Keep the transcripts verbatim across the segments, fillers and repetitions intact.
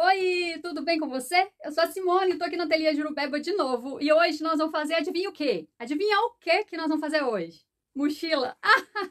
Oi, tudo bem com você? Eu sou a Simone e tô aqui na Ateliê Jurubeba de novo. E hoje nós vamos fazer, adivinha o quê? Adivinha o quê que nós vamos fazer hoje? Mochila! Ah,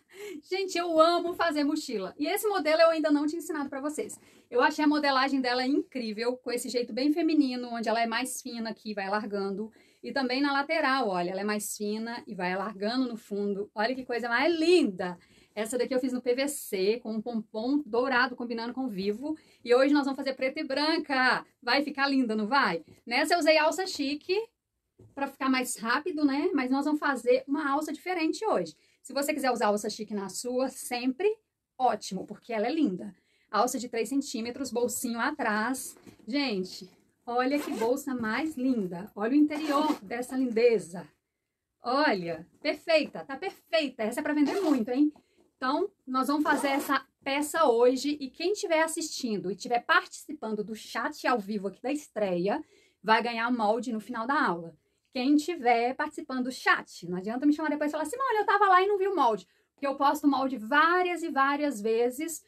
gente, eu amo fazer mochila. E esse modelo eu ainda não tinha ensinado pra vocês. Eu achei a modelagem dela incrível, com esse jeito bem feminino, onde ela é mais fina aqui, vai alargando. E também na lateral, olha, ela é mais fina e vai alargando no fundo. Olha que coisa mais linda! Essa daqui eu fiz no P V C, com um pompom dourado combinando com vivo. E hoje nós vamos fazer preta e branca. Vai ficar linda, não vai? Nessa eu usei alça chique, para ficar mais rápido, né? Mas nós vamos fazer uma alça diferente hoje. Se você quiser usar alça chique na sua, sempre ótimo, porque ela é linda. Alça de três centímetros, bolsinho atrás. Gente, olha que bolsa mais linda. Olha o interior dessa lindeza. Olha, perfeita, tá perfeita. Essa é para vender muito, hein? Então, nós vamos fazer essa peça hoje e quem estiver assistindo e estiver participando do chat ao vivo aqui da estreia, vai ganhar o molde no final da aula. Quem estiver participando do chat, não adianta me chamar depois e falar, Simone, eu estava lá e não vi o molde, porque eu posto o molde várias e várias vezes,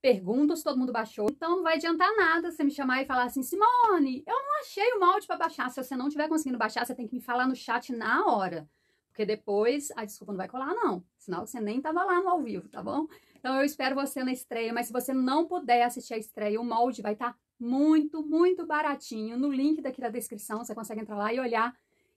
pergunto se todo mundo baixou, então não vai adiantar nada você me chamar e falar assim, Simone, eu não achei o molde para baixar, se você não estiver conseguindo baixar, você tem que me falar no chat na hora. Porque depois a desculpa não vai colar, não. Senão você nem tava lá no ao vivo, tá bom? Então eu espero você na estreia, mas se você não puder assistir a estreia, o molde vai estar tá muito, muito baratinho. No link daqui da descrição, você consegue entrar lá e olhar.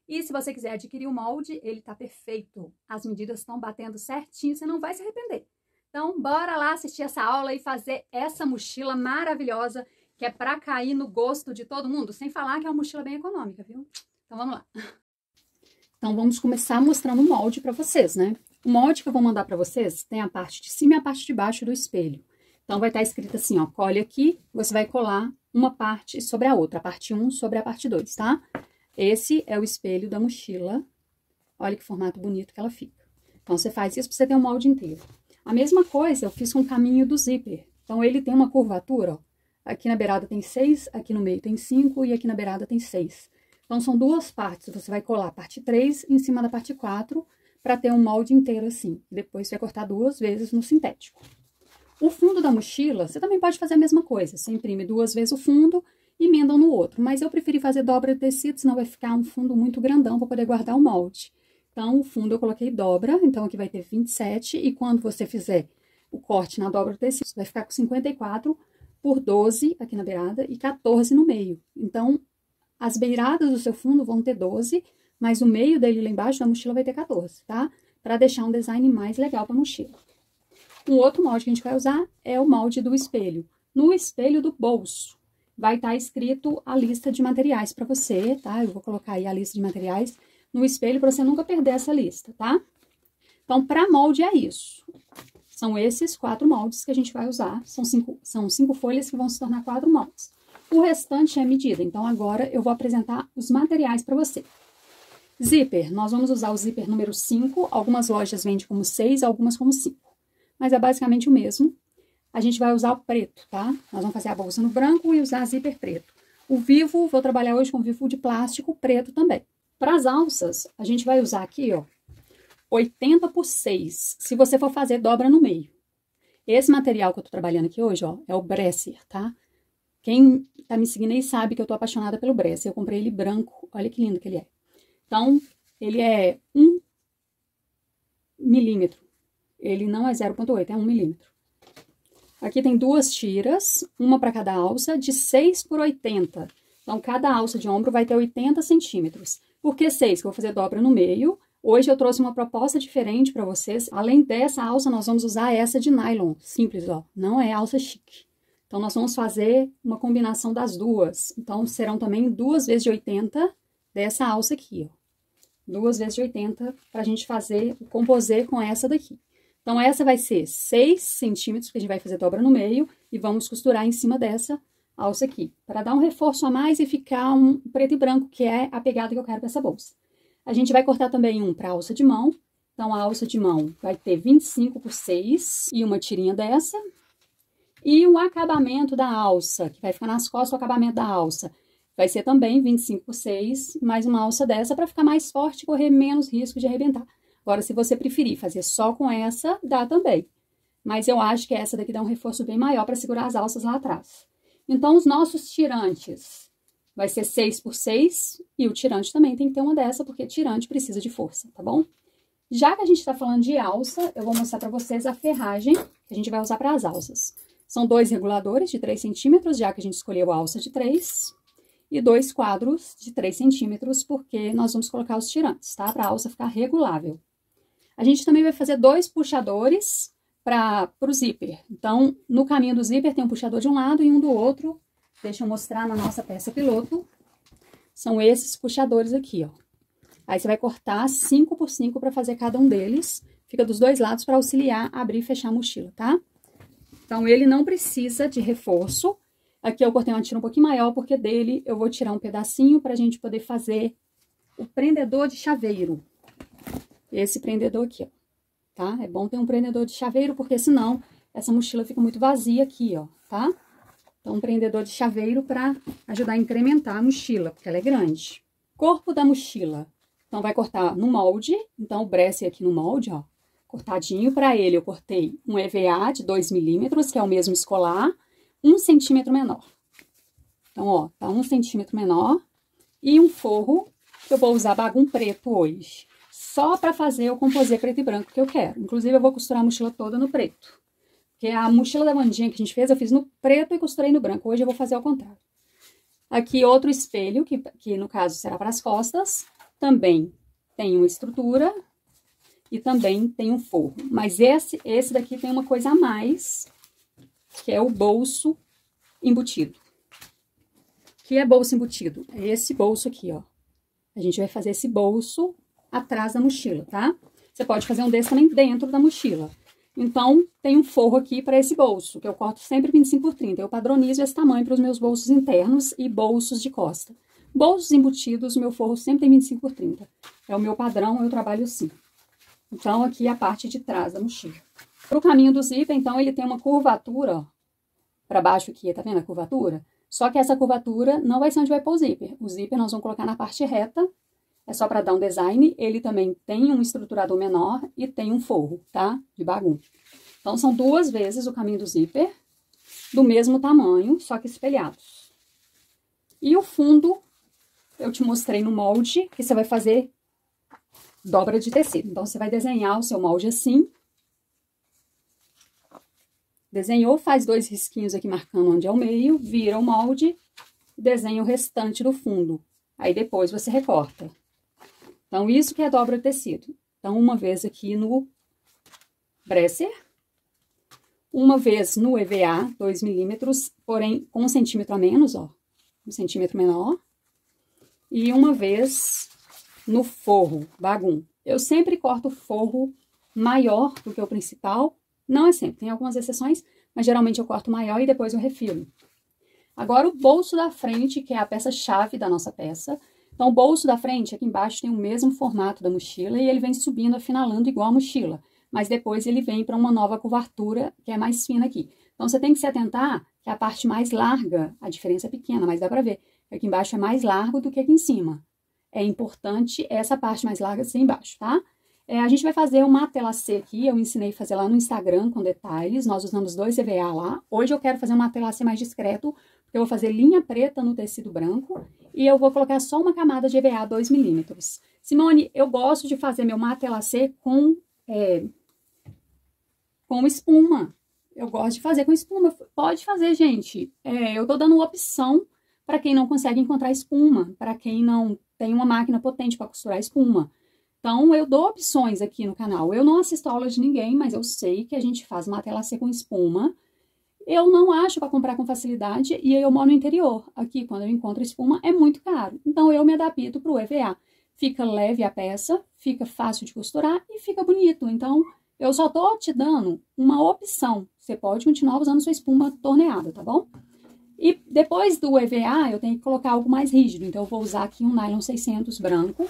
E se você quiser adquirir o molde, ele tá perfeito. As medidas estão batendo certinho, você não vai se arrepender. Então bora lá assistir essa aula e fazer essa mochila maravilhosa, que é pra cair no gosto de todo mundo, sem falar que é uma mochila bem econômica, viu? Então vamos lá. Então, vamos começar mostrando o molde para vocês, né? O molde que eu vou mandar para vocês tem a parte de cima e a parte de baixo do espelho. Então, vai estar escrito assim, ó, colhe aqui, você vai colar uma parte sobre a outra, a parte um sobre a parte dois, tá? Esse é o espelho da mochila. Olha que formato bonito que ela fica. Então, você faz isso para você ter um molde inteiro. A mesma coisa eu fiz com o caminho do zíper. Então, ele tem uma curvatura, ó. Aqui na beirada tem seis, aqui no meio tem cinco e aqui na beirada tem seis. Então, são duas partes, você vai colar a parte três em cima da parte quatro, para ter um molde inteiro assim. Depois, você vai cortar duas vezes no sintético. O fundo da mochila, você também pode fazer a mesma coisa. Você imprime duas vezes o fundo e emenda um no outro. Mas eu preferi fazer dobra de tecido, senão vai ficar um fundo muito grandão para poder guardar o molde. Então, o fundo eu coloquei dobra, então aqui vai ter vinte e sete, e quando você fizer o corte na dobra do tecido, você vai ficar com cinquenta e quatro por doze aqui na beirada e quatorze no meio. Então, as beiradas do seu fundo vão ter doze, mas o meio dele lá embaixo da mochila vai ter quatorze, tá? Pra deixar um design mais legal pra mochila. Um outro molde que a gente vai usar é o molde do espelho. No espelho do bolso, vai estar escrito a lista de materiais pra você, tá? Eu vou colocar aí a lista de materiais no espelho pra você nunca perder essa lista, tá? Então, pra molde é isso. São esses quatro moldes que a gente vai usar. São cinco, são cinco folhas que vão se tornar quatro moldes. O restante é medida, então agora eu vou apresentar os materiais para você. Zíper, nós vamos usar o zíper número cinco, algumas lojas vendem como seis, algumas como cinco. Mas é basicamente o mesmo. A gente vai usar o preto, tá? Nós vamos fazer a bolsa no branco e usar zíper preto. O vivo, vou trabalhar hoje com vivo de plástico preto também. Para as alças, a gente vai usar aqui, ó, oitenta por seis. Se você for fazer, dobra no meio. Esse material que eu tô trabalhando aqui hoje, ó, é o Bresser, tá? Quem tá me seguindo aí sabe que eu tô apaixonada pelo Bresser. Eu comprei ele branco. Olha que lindo que ele é. Então, ele é um milímetro. Ele não é zero vírgula oito, é um milímetro. Aqui tem duas tiras, uma para cada alça, de seis por oitenta. Então, cada alça de ombro vai ter oitenta centímetros. Por que seis? Que eu vou fazer dobra no meio. Hoje eu trouxe uma proposta diferente para vocês. Além dessa alça, nós vamos usar essa de nylon. Simples, ó. Não é alça chique. Então, nós vamos fazer uma combinação das duas. Então, serão também duas vezes de oitenta dessa alça aqui, ó. Duas vezes de oitenta pra gente fazer o composê com essa daqui. Então, essa vai ser seis centímetros, que a gente vai fazer dobra no meio, e vamos costurar em cima dessa alça aqui, para dar um reforço a mais e ficar um preto e branco, que é a pegada que eu quero pra essa bolsa. A gente vai cortar também um pra alça de mão. Então, a alça de mão vai ter vinte e cinco por seis e uma tirinha dessa. E o acabamento da alça, que vai ficar nas costas, o acabamento da alça vai ser também vinte e cinco por seis, mais uma alça dessa, para ficar mais forte e correr menos risco de arrebentar. Agora, se você preferir fazer só com essa, dá também. Mas eu acho que essa daqui dá um reforço bem maior para segurar as alças lá atrás. Então, os nossos tirantes vai ser seis por seis, e o tirante também tem que ter uma dessa, porque tirante precisa de força, tá bom? Já que a gente tá falando de alça, eu vou mostrar pra vocês a ferragem que a gente vai usar para as alças. São dois reguladores de três centímetros, já que a gente escolheu a alça de três, e dois quadros de três centímetros, porque nós vamos colocar os tirantes, tá? Pra a alça ficar regulável. A gente também vai fazer dois puxadores para o zíper. Então, no caminho do zíper tem um puxador de um lado e um do outro. Deixa eu mostrar na nossa peça piloto. São esses puxadores aqui, ó. Aí, você vai cortar cinco por cinco para fazer cada um deles. Fica dos dois lados para auxiliar a abrir e fechar a mochila, tá? Então, ele não precisa de reforço. Aqui eu cortei uma tira um pouquinho maior, porque dele eu vou tirar um pedacinho para a gente poder fazer o prendedor de chaveiro. Esse prendedor aqui, ó. Tá? É bom ter um prendedor de chaveiro, porque senão essa mochila fica muito vazia aqui, ó, tá? Então, um prendedor de chaveiro para ajudar a incrementar a mochila, porque ela é grande. Corpo da mochila. Então, vai cortar no molde. Então, o Bresser aqui no molde, ó, cortadinho. Para ele, eu cortei um E V A de dois milímetros, que é o mesmo escolar, um centímetro menor. Então, ó, tá um centímetro menor. E um forro, que eu vou usar bagum preto hoje. Só para fazer o composê preto e branco que eu quero. Inclusive, eu vou costurar a mochila toda no preto. Porque a mochila da Wandinha que a gente fez, eu fiz no preto e costurei no branco. Hoje eu vou fazer ao contrário. Aqui outro espelho, que, que no caso será para as costas. Também tem uma estrutura e também tem um forro. Mas esse, esse daqui tem uma coisa a mais, que é o bolso embutido. O que é bolso embutido? É esse bolso aqui, ó. A gente vai fazer esse bolso atrás da mochila, tá? Você pode fazer um desse também dentro da mochila. Então, tem um forro aqui para esse bolso, que eu corto sempre vinte e cinco por trinta. Eu padronizo esse tamanho para os meus bolsos internos e bolsos de costa. Bolsos embutidos, meu forro sempre tem vinte e cinco por trinta. É o meu padrão, eu trabalho assim. Então, aqui é a parte de trás da mochila. Para o caminho do zíper, então, ele tem uma curvatura, ó, para baixo aqui, tá vendo a curvatura? Só que essa curvatura não vai ser onde vai pôr o zíper. O zíper nós vamos colocar na parte reta. É só para dar um design, ele também tem um estruturador menor e tem um forro, tá? De bagum. Então, são duas vezes o caminho do zíper, do mesmo tamanho, só que espelhados. E o fundo, eu te mostrei no molde, que você vai fazer dobra de tecido. Então, você vai desenhar o seu molde assim. Desenhou, faz dois risquinhos aqui marcando onde é o meio, vira o molde, desenha o restante do fundo. Aí, depois, você recorta. Então, isso que é dobra de tecido. Então, uma vez aqui no Bresser, uma vez no E V A, dois milímetros, porém, com um centímetro a menos, ó, um centímetro menor, e uma vez no forro, bagum. Eu sempre corto forro maior do que o principal, não é sempre, tem algumas exceções, mas geralmente eu corto maior e depois eu refiro. Agora, o bolso da frente, que é a peça-chave da nossa peça. Então, o bolso da frente, aqui embaixo, tem o mesmo formato da mochila e ele vem subindo, afinalando igual a mochila. Mas depois ele vem para uma nova curvatura, que é mais fina aqui. Então, você tem que se atentar que a parte mais larga, a diferença é pequena, mas dá para ver. Aqui embaixo é mais largo do que aqui em cima. É importante essa parte mais larga ser embaixo, tá? É, a gente vai fazer uma telacê aqui, eu ensinei a fazer lá no Instagram com detalhes. Nós usamos dois E V A lá. Hoje eu quero fazer uma telacê mais discreto, porque eu vou fazer linha preta no tecido branco e eu vou colocar só uma camada de E V A dois milímetros. Simone, eu gosto de fazer meu matelacê com, é, com espuma. Eu gosto de fazer com espuma. Pode fazer, gente. É, eu tô dando opção para quem não consegue encontrar espuma, para quem não tem uma máquina potente para costurar espuma. Então, eu dou opções aqui no canal. Eu não assisto aula de ninguém, mas eu sei que a gente faz matelacê com espuma. Eu não acho para comprar com facilidade e eu moro no interior. Aqui, quando eu encontro espuma, é muito caro. Então, eu me adapto para o E V A. Fica leve a peça, fica fácil de costurar e fica bonito. Então, eu só tô te dando uma opção. Você pode continuar usando sua espuma torneada, tá bom? E depois do E V A, eu tenho que colocar algo mais rígido. Então, eu vou usar aqui um nylon seiscentos branco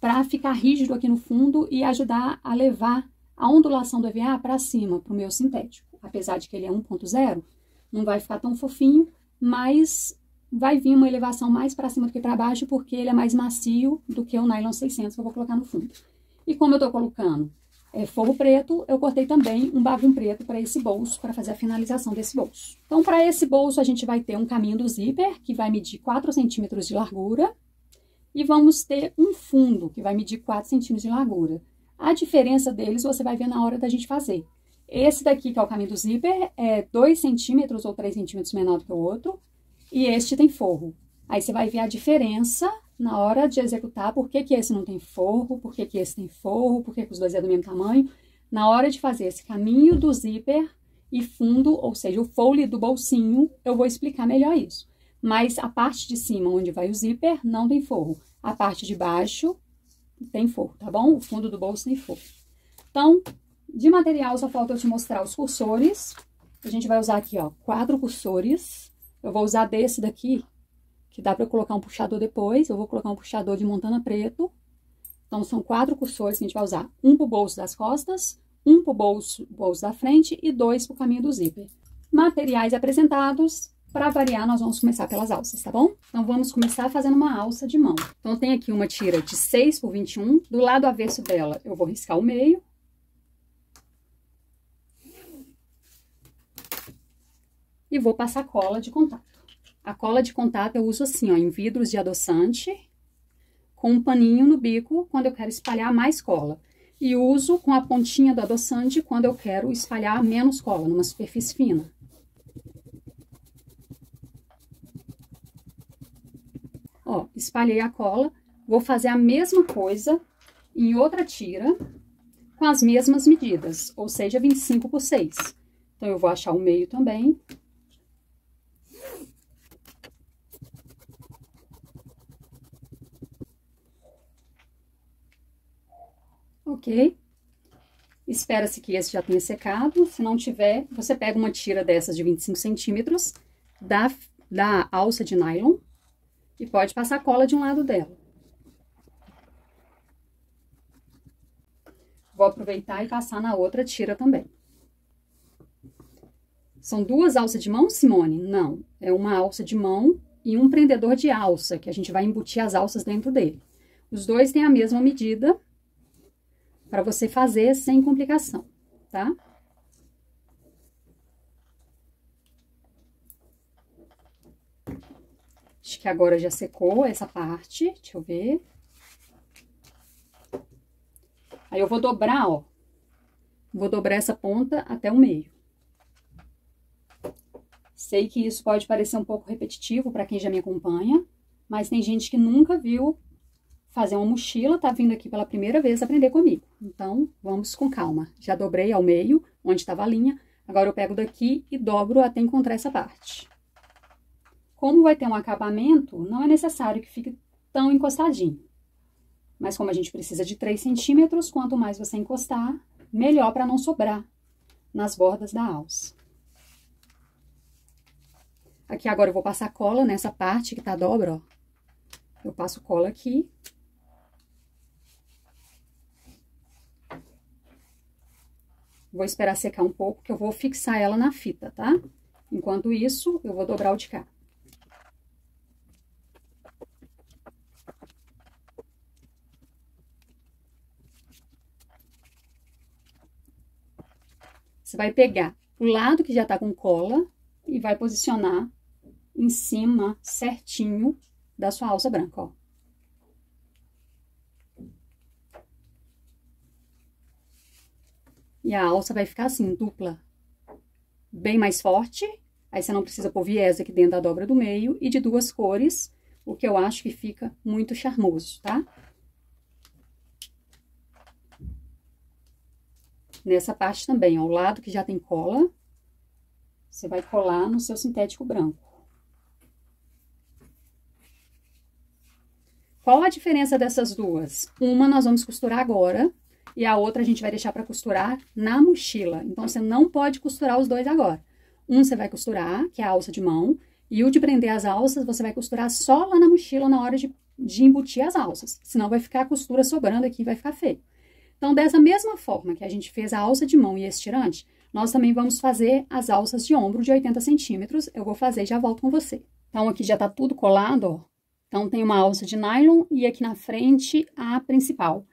para ficar rígido aqui no fundo e ajudar a levar a ondulação do E V A para cima, para o meu sintético. Apesar de que ele é um ponto zero, não vai ficar tão fofinho, mas vai vir uma elevação mais para cima do que para baixo, porque ele é mais macio do que o nylon seiscentos que eu vou colocar no fundo. E como eu tô colocando é, forro preto, eu cortei também um bavum preto para esse bolso, para fazer a finalização desse bolso. Então, para esse bolso, a gente vai ter um caminho do zíper, que vai medir quatro centímetros de largura, e vamos ter um fundo, que vai medir quatro centímetros de largura. A diferença deles você vai ver na hora da gente fazer. Esse daqui, que é o caminho do zíper, é dois centímetros ou três centímetros menor do que o outro, e este tem forro. Aí, você vai ver a diferença na hora de executar, por que que esse não tem forro, por que que esse tem forro, por que que os dois é do mesmo tamanho. Na hora de fazer esse caminho do zíper e fundo, ou seja, o fold do bolsinho, eu vou explicar melhor isso. Mas a parte de cima, onde vai o zíper, não tem forro. A parte de baixo tem forro, tá bom? O fundo do bolso tem forro. Então, de material, só falta eu te mostrar os cursores. A gente vai usar aqui, ó, quatro cursores. Eu vou usar desse daqui, que dá para eu colocar um puxador depois. Eu vou colocar um puxador de Montana Preto. Então, são quatro cursores que a gente vai usar. Um pro bolso das costas, um pro bolso, bolso da frente e dois pro caminho do zíper. Materiais apresentados. Para variar, nós vamos começar pelas alças, tá bom? Então, vamos começar fazendo uma alça de mão. Então, tem aqui uma tira de seis por vinte e um. Do lado avesso dela, eu vou riscar o meio. E vou passar cola de contato. A cola de contato eu uso assim, ó, em vidros de adoçante, com um paninho no bico, quando eu quero espalhar mais cola. E uso com a pontinha do adoçante quando eu quero espalhar menos cola, numa superfície fina. Ó, espalhei a cola, vou fazer a mesma coisa em outra tira, com as mesmas medidas, ou seja, vinte e cinco por seis. Então, eu vou achar o meio também. Ok? Espera-se que esse já tenha secado. Se não tiver, você pega uma tira dessas de vinte e cinco centímetros, da, da alça de nylon, e pode passar a cola de um lado dela. Vou aproveitar e passar na outra tira também. São duas alças de mão, Simone? Não, é uma alça de mão e um prendedor de alça, que a gente vai embutir as alças dentro dele. Os dois têm a mesma medida, para você fazer sem complicação, tá? Acho que agora já secou essa parte, deixa eu ver. Aí, eu vou dobrar, ó. Vou dobrar essa ponta até o meio. Sei que isso pode parecer um pouco repetitivo para quem já me acompanha, mas tem gente que nunca viu fazer uma mochila, tá vindo aqui pela primeira vez aprender comigo. Então, vamos com calma. Já dobrei ao meio, onde estava a linha, agora eu pego daqui e dobro até encontrar essa parte. Como vai ter um acabamento, não é necessário que fique tão encostadinho. Mas como a gente precisa de três centímetros, quanto mais você encostar, melhor para não sobrar nas bordas da alça. Aqui agora eu vou passar cola nessa parte que tá dobra, ó. Eu passo cola aqui. Vou esperar secar um pouco, que eu vou fixar ela na fita, tá? Enquanto isso, eu vou dobrar o de cá. Você vai pegar o lado que já tá com cola e vai posicionar em cima certinho da sua alça branca, ó. E a alça vai ficar assim, dupla, bem mais forte. Aí, você não precisa pôr viés aqui dentro da dobra do meio e de duas cores, o que eu acho que fica muito charmoso, tá? Nessa parte também, ó, o lado que já tem cola, você vai colar no seu sintético branco. Qual a diferença dessas duas? Uma nós vamos costurar agora e a outra a gente vai deixar para costurar na mochila. Então, você não pode costurar os dois agora. Um você vai costurar, que é a alça de mão, e o de prender as alças você vai costurar só lá na mochila na hora de, de embutir as alças. Senão, vai ficar a costura sobrando aqui e vai ficar feio. Então, dessa mesma forma que a gente fez a alça de mão e esse tirante, nós também vamos fazer as alças de ombro de oitenta centímetros. Eu vou fazer e já volto com você. Então, aqui já tá tudo colado, ó. Então, tem uma alça de nylon e aqui na frente a principal.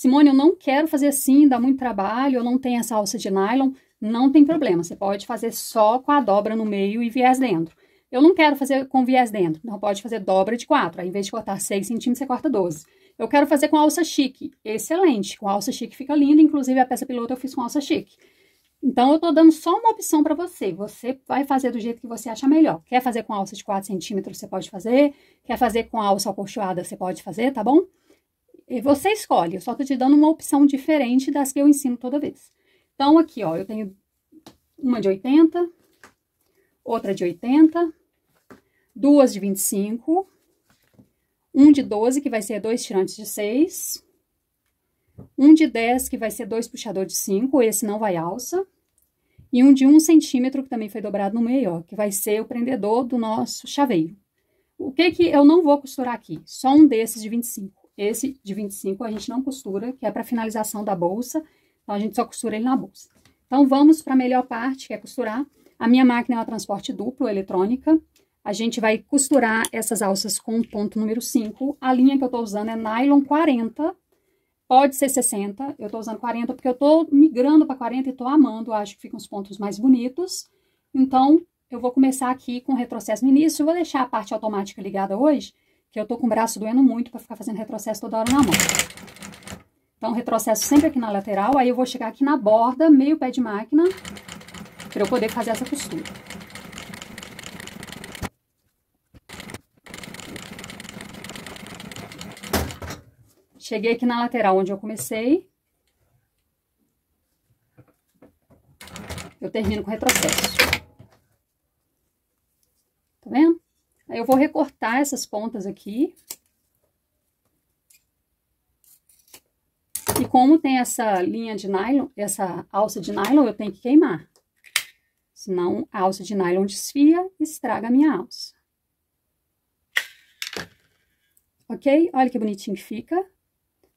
Simone, eu não quero fazer assim, dá muito trabalho, eu não tenho essa alça de nylon, não tem problema. Você pode fazer só com a dobra no meio e viés dentro. Eu não quero fazer com viés dentro, não pode fazer dobra de quatro. Aí, em vez de cortar seis centímetros, você corta doze. Eu quero fazer com alça chique. Excelente, com alça chique fica lindo, inclusive a peça piloto eu fiz com alça chique. Então, eu tô dando só uma opção pra você. Você vai fazer do jeito que você acha melhor. Quer fazer com alça de quatro centímetros, você pode fazer. Quer fazer com alça acolchoada, você pode fazer, tá bom? E você escolhe. Eu só tô te dando uma opção diferente das que eu ensino toda vez. Então, aqui, ó, eu tenho uma de oitenta, outra de oitenta, duas de vinte e cinco, um de doze, que vai ser dois tirantes de seis... Um de dez, que vai ser dois puxador de cinco, esse não vai alça. E um de um centímetro, que também foi dobrado no meio, ó, que vai ser o prendedor do nosso chaveiro. O que que eu não vou costurar aqui? Só um desses de vinte e cinco. Esse de vinte e cinco a gente não costura, que é para finalização da bolsa. Então, a gente só costura ele na bolsa. Então, vamos para a melhor parte, que é costurar. A minha máquina é uma transporte duplo, eletrônica. A gente vai costurar essas alças com ponto número cinco. A linha que eu tô usando é nylon quarenta. Pode ser sessenta, eu tô usando quarenta, porque eu tô migrando para quarenta e tô amando, acho que ficam os pontos mais bonitos. Então, eu vou começar aqui com retrocesso no início, eu vou deixar a parte automática ligada hoje, que eu tô com o braço doendo muito para ficar fazendo retrocesso toda hora na mão. Então, retrocesso sempre aqui na lateral, aí eu vou chegar aqui na borda, meio pé de máquina, para eu poder fazer essa costura. Cheguei aqui na lateral onde eu comecei. Eu termino com retrocesso. Tá vendo? Aí eu vou recortar essas pontas aqui. E como tem essa linha de nylon, essa alça de nylon, eu tenho que queimar. Senão a alça de nylon desfia e estraga a minha alça. Ok? Olha que bonitinho que fica.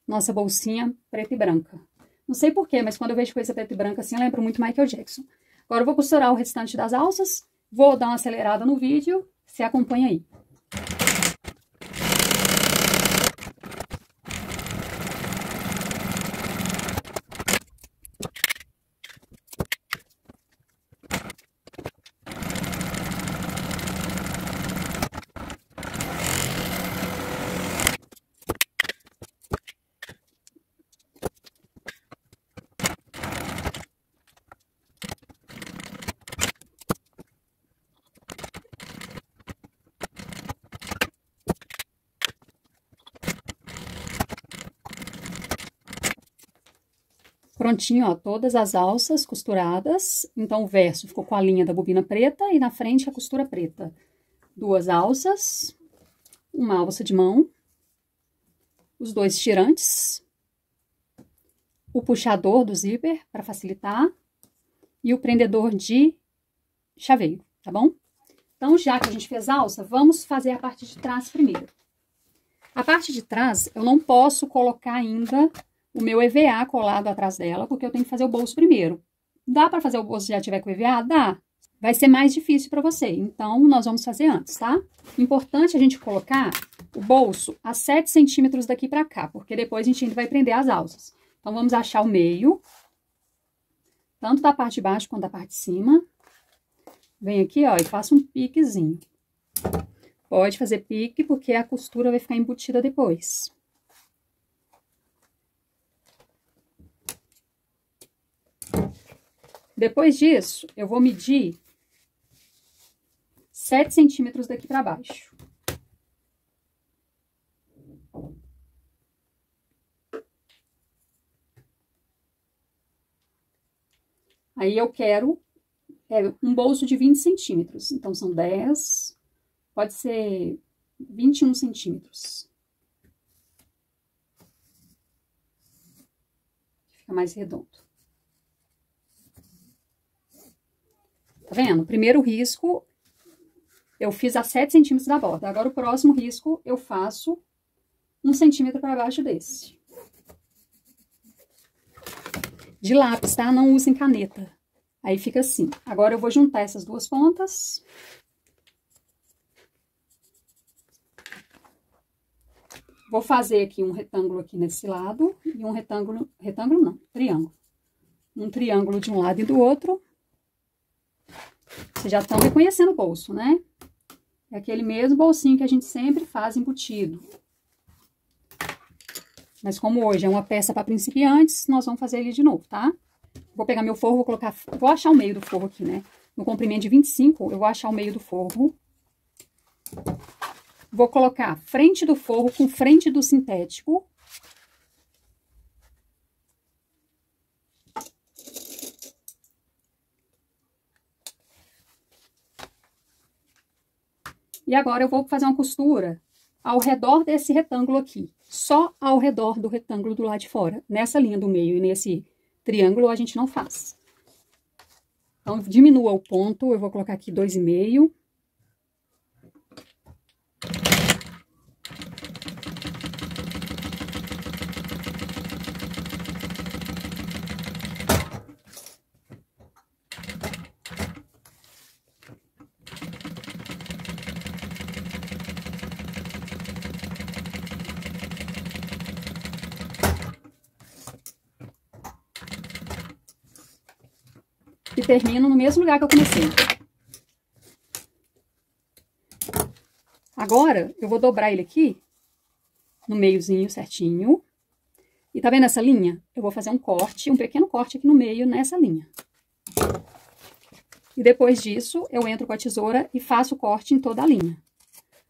Nossa bolsinha preta e branca. Não sei porquê, mas quando eu vejo coisa preta e branca assim, eu lembro muito Michael Jackson. Agora eu vou costurar o restante das alças, vou dar uma acelerada no vídeo, se acompanha aí. Prontinho, ó, todas as alças costuradas. Então, o verso ficou com a linha da bobina preta e na frente a costura preta. Duas alças, uma alça de mão, os dois tirantes, o puxador do zíper para facilitar e o prendedor de chaveiro, tá bom? Então, já que a gente fez a alça, vamos fazer a parte de trás primeiro. A parte de trás, eu não posso colocar ainda o meu E V A colado atrás dela, porque eu tenho que fazer o bolso primeiro. Dá pra fazer o bolso se já tiver com o E V A? Dá. Vai ser mais difícil pra você, então nós vamos fazer antes, tá? Importante a gente colocar o bolso a sete centímetros daqui pra cá, porque depois a gente ainda vai prender as alças. Então, vamos achar o meio, tanto da parte de baixo quanto da parte de cima. Vem aqui, ó, e faço um piquezinho. Pode fazer pique, porque a costura vai ficar embutida depois. Depois disso, eu vou medir sete centímetros daqui pra baixo. Aí, eu quero é, um bolso de vinte centímetros. Então, são dez, pode ser vinte e um centímetros. Fica mais redondo. Tá vendo? Primeiro risco, eu fiz a sete centímetros da borda. Agora, o próximo risco, eu faço um centímetro para baixo desse. De lápis, tá? Não usem caneta. Aí, fica assim. Agora, eu vou juntar essas duas pontas. Vou fazer aqui um retângulo aqui nesse lado e um retângulo, retângulo não, triângulo. Um triângulo de um lado e do outro. Vocês já estão reconhecendo o bolso, né? É aquele mesmo bolsinho que a gente sempre faz embutido. Mas como hoje é uma peça para principiantes, nós vamos fazer ele de novo, tá? Vou pegar meu forro, vou colocar... Vou achar o meio do forro aqui, né? No comprimento de vinte e cinco, eu vou achar o meio do forro. Vou colocar frente do forro com frente do sintético. E agora eu vou fazer uma costura ao redor desse retângulo aqui. Só ao redor do retângulo do lado de fora. Nessa linha do meio e nesse triângulo a gente não faz. Então, diminua o ponto, eu vou colocar aqui dois e meio. E termino no mesmo lugar que eu comecei. Agora, eu vou dobrar ele aqui, no meiozinho certinho. E tá vendo essa linha? Eu vou fazer um corte, um pequeno corte aqui no meio, nessa linha. E depois disso, eu entro com a tesoura e faço o corte em toda a linha.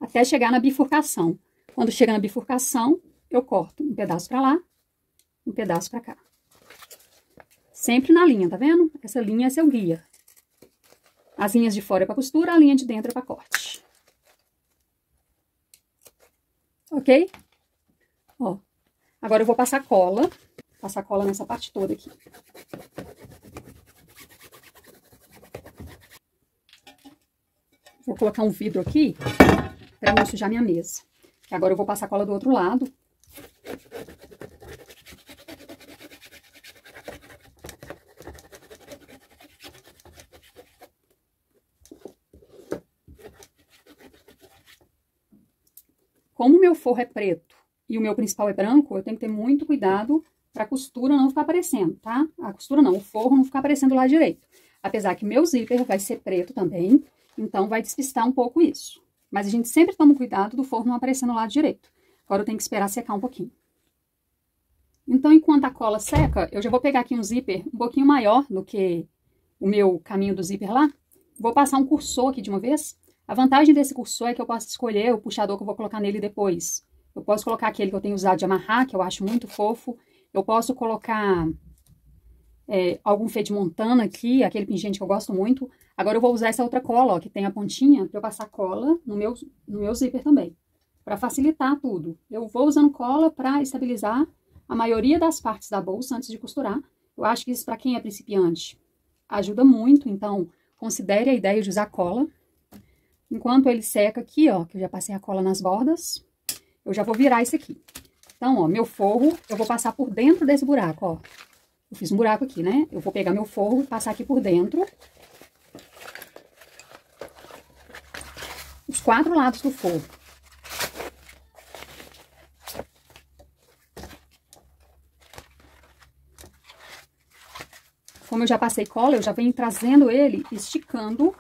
Até chegar na bifurcação. Quando chega na bifurcação, eu corto um pedaço pra lá, um pedaço pra cá. Sempre na linha, tá vendo? Essa linha é seu guia. As linhas de fora é pra costura, a linha de dentro é pra corte. Ok? Ó. Agora eu vou passar cola. Passar cola nessa parte toda aqui. Vou colocar um vidro aqui pra não sujar minha mesa. E agora eu vou passar cola do outro lado. Como o meu forro é preto e o meu principal é branco, eu tenho que ter muito cuidado para a costura não ficar aparecendo, tá? A costura não, o forro não ficar aparecendo lá direito. Apesar que meu zíper vai ser preto também, então vai despistar um pouco isso. Mas a gente sempre toma cuidado do forro não aparecer no lado direito. Agora eu tenho que esperar secar um pouquinho. Então, enquanto a cola seca, eu já vou pegar aqui um zíper um pouquinho maior do que o meu caminho do zíper lá. Vou passar um cursor aqui de uma vez. A vantagem desse cursor é que eu posso escolher o puxador que eu vou colocar nele depois. Eu posso colocar aquele que eu tenho usado de amarrar, que eu acho muito fofo. Eu posso colocar é, algum fio de montana aqui, aquele pingente que eu gosto muito. Agora eu vou usar essa outra cola, ó, que tem a pontinha, para eu passar cola no meu, no meu zíper também. Para facilitar tudo. Eu vou usando cola para estabilizar a maioria das partes da bolsa antes de costurar. Eu acho que isso, para quem é principiante, ajuda muito. Então, considere a ideia de usar cola. Enquanto ele seca aqui, ó, que eu já passei a cola nas bordas, eu já vou virar isso aqui. Então, ó, meu forro, eu vou passar por dentro desse buraco, ó. Eu fiz um buraco aqui, né? Eu vou pegar meu forro e passar aqui por dentro. Os quatro lados do forro. Como eu já passei cola, eu já venho trazendo ele, esticando...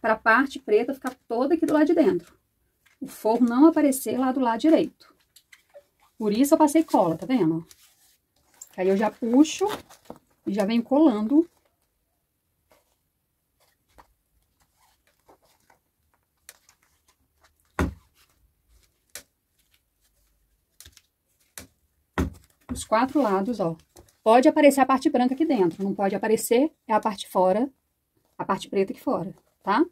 para a parte preta ficar toda aqui do lado de dentro. O forro não aparecer lá do lado direito. Por isso eu passei cola, tá vendo? Aí eu já puxo e já venho colando. Os quatro lados, ó. Pode aparecer a parte branca aqui dentro, não pode aparecer, é a parte fora, a parte preta aqui fora. Tá?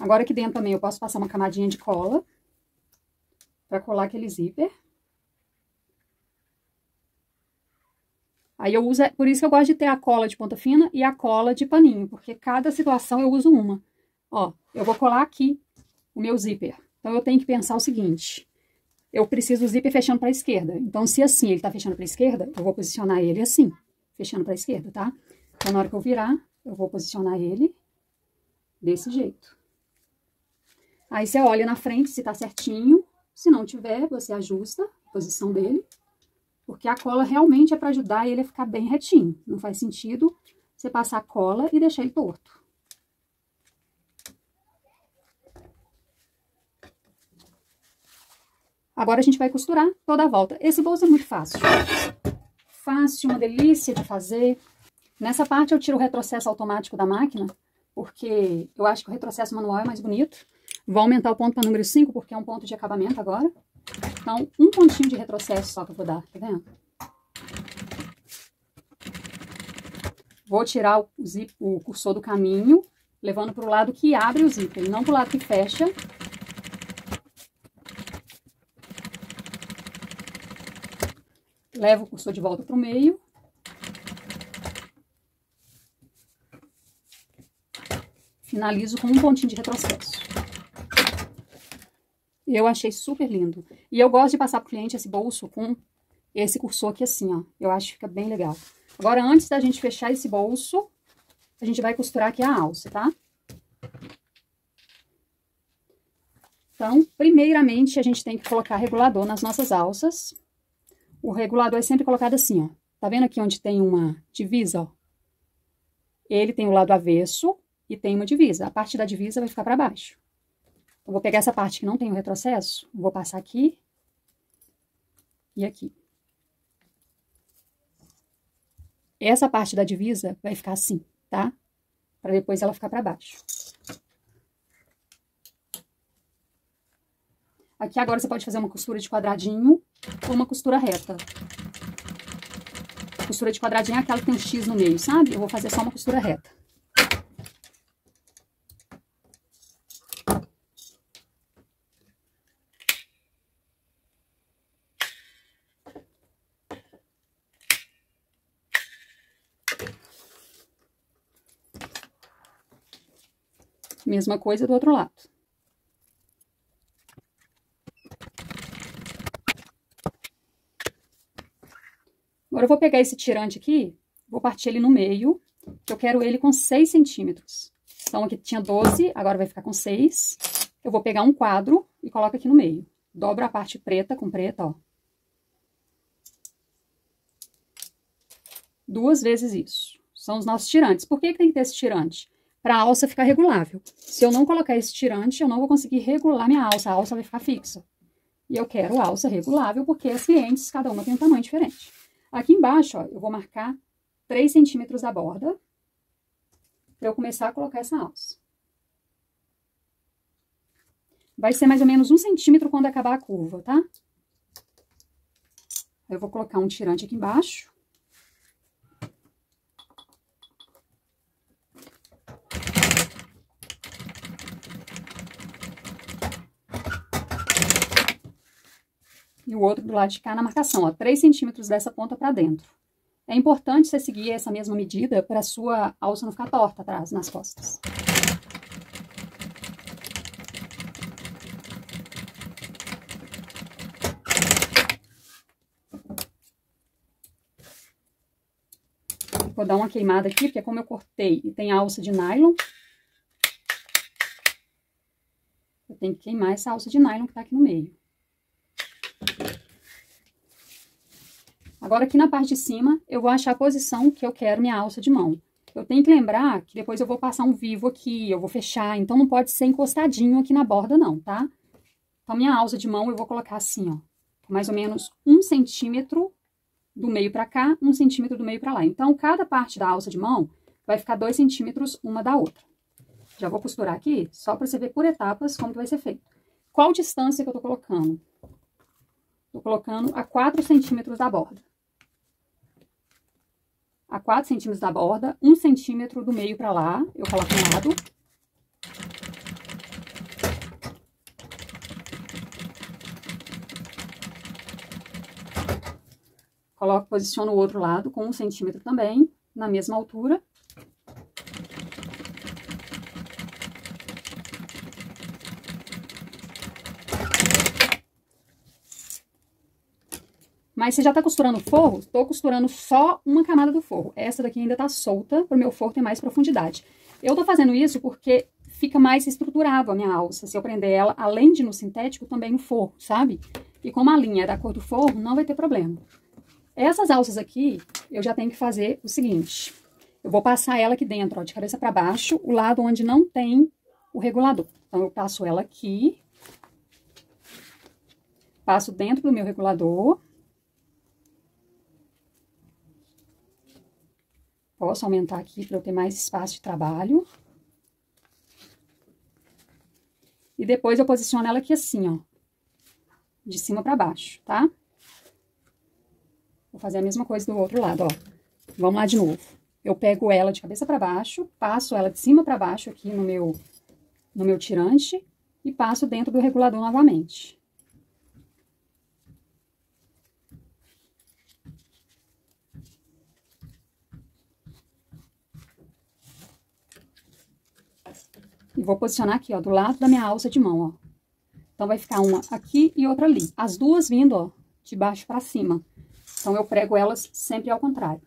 Agora aqui dentro também eu posso passar uma camadinha de cola pra colar aquele zíper. Aí eu uso, por isso que eu gosto de ter a cola de ponta fina e a cola de paninho, porque cada situação eu uso uma. Ó, eu vou colar aqui o meu zíper. Então eu tenho que pensar o seguinte, eu preciso do zíper fechando pra esquerda. Então se assim ele tá fechando pra esquerda, eu vou posicionar ele assim, fechando pra esquerda, tá? Então na hora que eu virar... eu vou posicionar ele desse jeito. Aí você olha na frente se tá certinho, se não tiver, você ajusta a posição dele, porque a cola realmente é para ajudar ele a ficar bem retinho. Não faz sentido você passar a cola e deixar ele torto. Agora a gente vai costurar toda a volta. Esse bolso é muito fácil. Fácil, uma delícia de fazer. Nessa parte eu tiro o retrocesso automático da máquina, porque eu acho que o retrocesso manual é mais bonito. Vou aumentar o ponto para número cinco, porque é um ponto de acabamento agora. Então, um pontinho de retrocesso só que eu vou dar, tá vendo? Vou tirar o, zip, o cursor do caminho, levando para o lado que abre o zíper, não para o lado que fecha. Levo o cursor de volta para o meio. Finalizo com um pontinho de retrocesso. Eu achei super lindo. E eu gosto de passar para o cliente esse bolso com esse cursor aqui assim, ó. Eu acho que fica bem legal. Agora, antes da gente fechar esse bolso, a gente vai costurar aqui a alça, tá? Então, primeiramente, a gente tem que colocar regulador nas nossas alças. O regulador é sempre colocado assim, ó. Tá vendo aqui onde tem uma divisa, ó? Ele tem o lado avesso e tem uma divisa. A parte da divisa vai ficar para baixo. Eu vou pegar essa parte que não tem o retrocesso, vou passar aqui e aqui. Essa parte da divisa vai ficar assim, tá? Para depois ela ficar para baixo. Aqui agora você pode fazer uma costura de quadradinho ou uma costura reta. Costura de quadradinho é aquela que tem um X no meio, sabe? Eu vou fazer só uma costura reta. Mesma coisa do outro lado. Agora, eu vou pegar esse tirante aqui, vou partir ele no meio, que eu quero ele com seis centímetros. Então, aqui tinha doze, agora vai ficar com seis. Eu vou pegar um quadro e coloco aqui no meio. Dobro a parte preta com preta, ó. Duas vezes isso. São os nossos tirantes. Por que que tem que ter esse tirante? Para a alça ficar regulável. Se eu não colocar esse tirante, eu não vou conseguir regular minha alça. A alça vai ficar fixa. E eu quero alça regulável, porque as clientes, cada uma tem um tamanho diferente. Aqui embaixo, ó, eu vou marcar três centímetros da borda, para eu começar a colocar essa alça. Vai ser mais ou menos um centímetro quando acabar a curva, tá? Eu vou colocar um tirante aqui embaixo. E o outro do lado de cá na marcação, ó, três centímetros dessa ponta pra dentro. É importante você seguir essa mesma medida pra sua alça não ficar torta atrás, nas costas. Vou dar uma queimada aqui, porque como eu cortei e tem alça de nylon, eu tenho que queimar essa alça de nylon que tá aqui no meio. Agora, aqui na parte de cima, eu vou achar a posição que eu quero minha alça de mão. Eu tenho que lembrar que depois eu vou passar um vivo aqui, eu vou fechar, então não pode ser encostadinho aqui na borda não, tá? Então, minha alça de mão eu vou colocar assim, ó, mais ou menos um centímetro do meio pra cá, um centímetro do meio pra lá. Então, cada parte da alça de mão vai ficar dois centímetros uma da outra. Já vou costurar aqui, só pra você ver por etapas como que vai ser feito. Qual distância que eu tô colocando? Tô colocando a quatro centímetros da borda. A quatro centímetros da borda, um centímetro do meio pra lá, eu coloco um lado. Coloco, posiciono o outro lado com um centímetro também, na mesma altura. Mas você já tá costurando o forro? Tô costurando só uma camada do forro. Essa daqui ainda tá solta, pro meu forro ter mais profundidade. Eu tô fazendo isso porque fica mais estruturado a minha alça, se eu prender ela, além de no sintético, também no forro, sabe? E como a linha é da cor do forro, não vai ter problema. Essas alças aqui, eu já tenho que fazer o seguinte, eu vou passar ela aqui dentro, ó, de cabeça pra baixo, o lado onde não tem o regulador. Então, eu passo ela aqui, passo dentro do meu regulador. Posso aumentar aqui para eu ter mais espaço de trabalho. E depois eu posiciono ela aqui assim, ó, de cima para baixo, tá? Vou fazer a mesma coisa do outro lado, ó. Vamos lá de novo. Eu pego ela de cabeça para baixo, passo ela de cima para baixo aqui no meu, no meu tirante e passo dentro do regulador novamente. E vou posicionar aqui, ó, do lado da minha alça de mão, ó. Então, vai ficar uma aqui e outra ali. As duas vindo, ó, de baixo pra cima. Então, eu prego elas sempre ao contrário.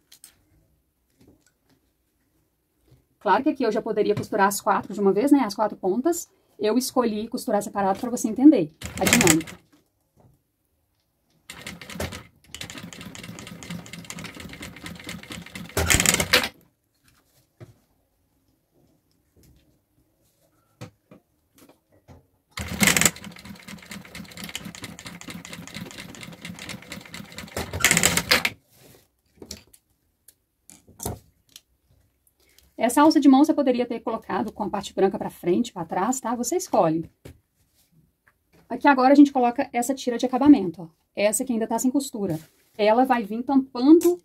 Claro que aqui eu já poderia costurar as quatro de uma vez, né? As quatro pontas. Eu escolhi costurar separado pra você entender a dinâmica. Essa alça de mão você poderia ter colocado com a parte branca pra frente, pra trás, tá? Você escolhe. Aqui agora a gente coloca essa tira de acabamento, ó. Essa que ainda tá sem costura. Ela vai vir tampando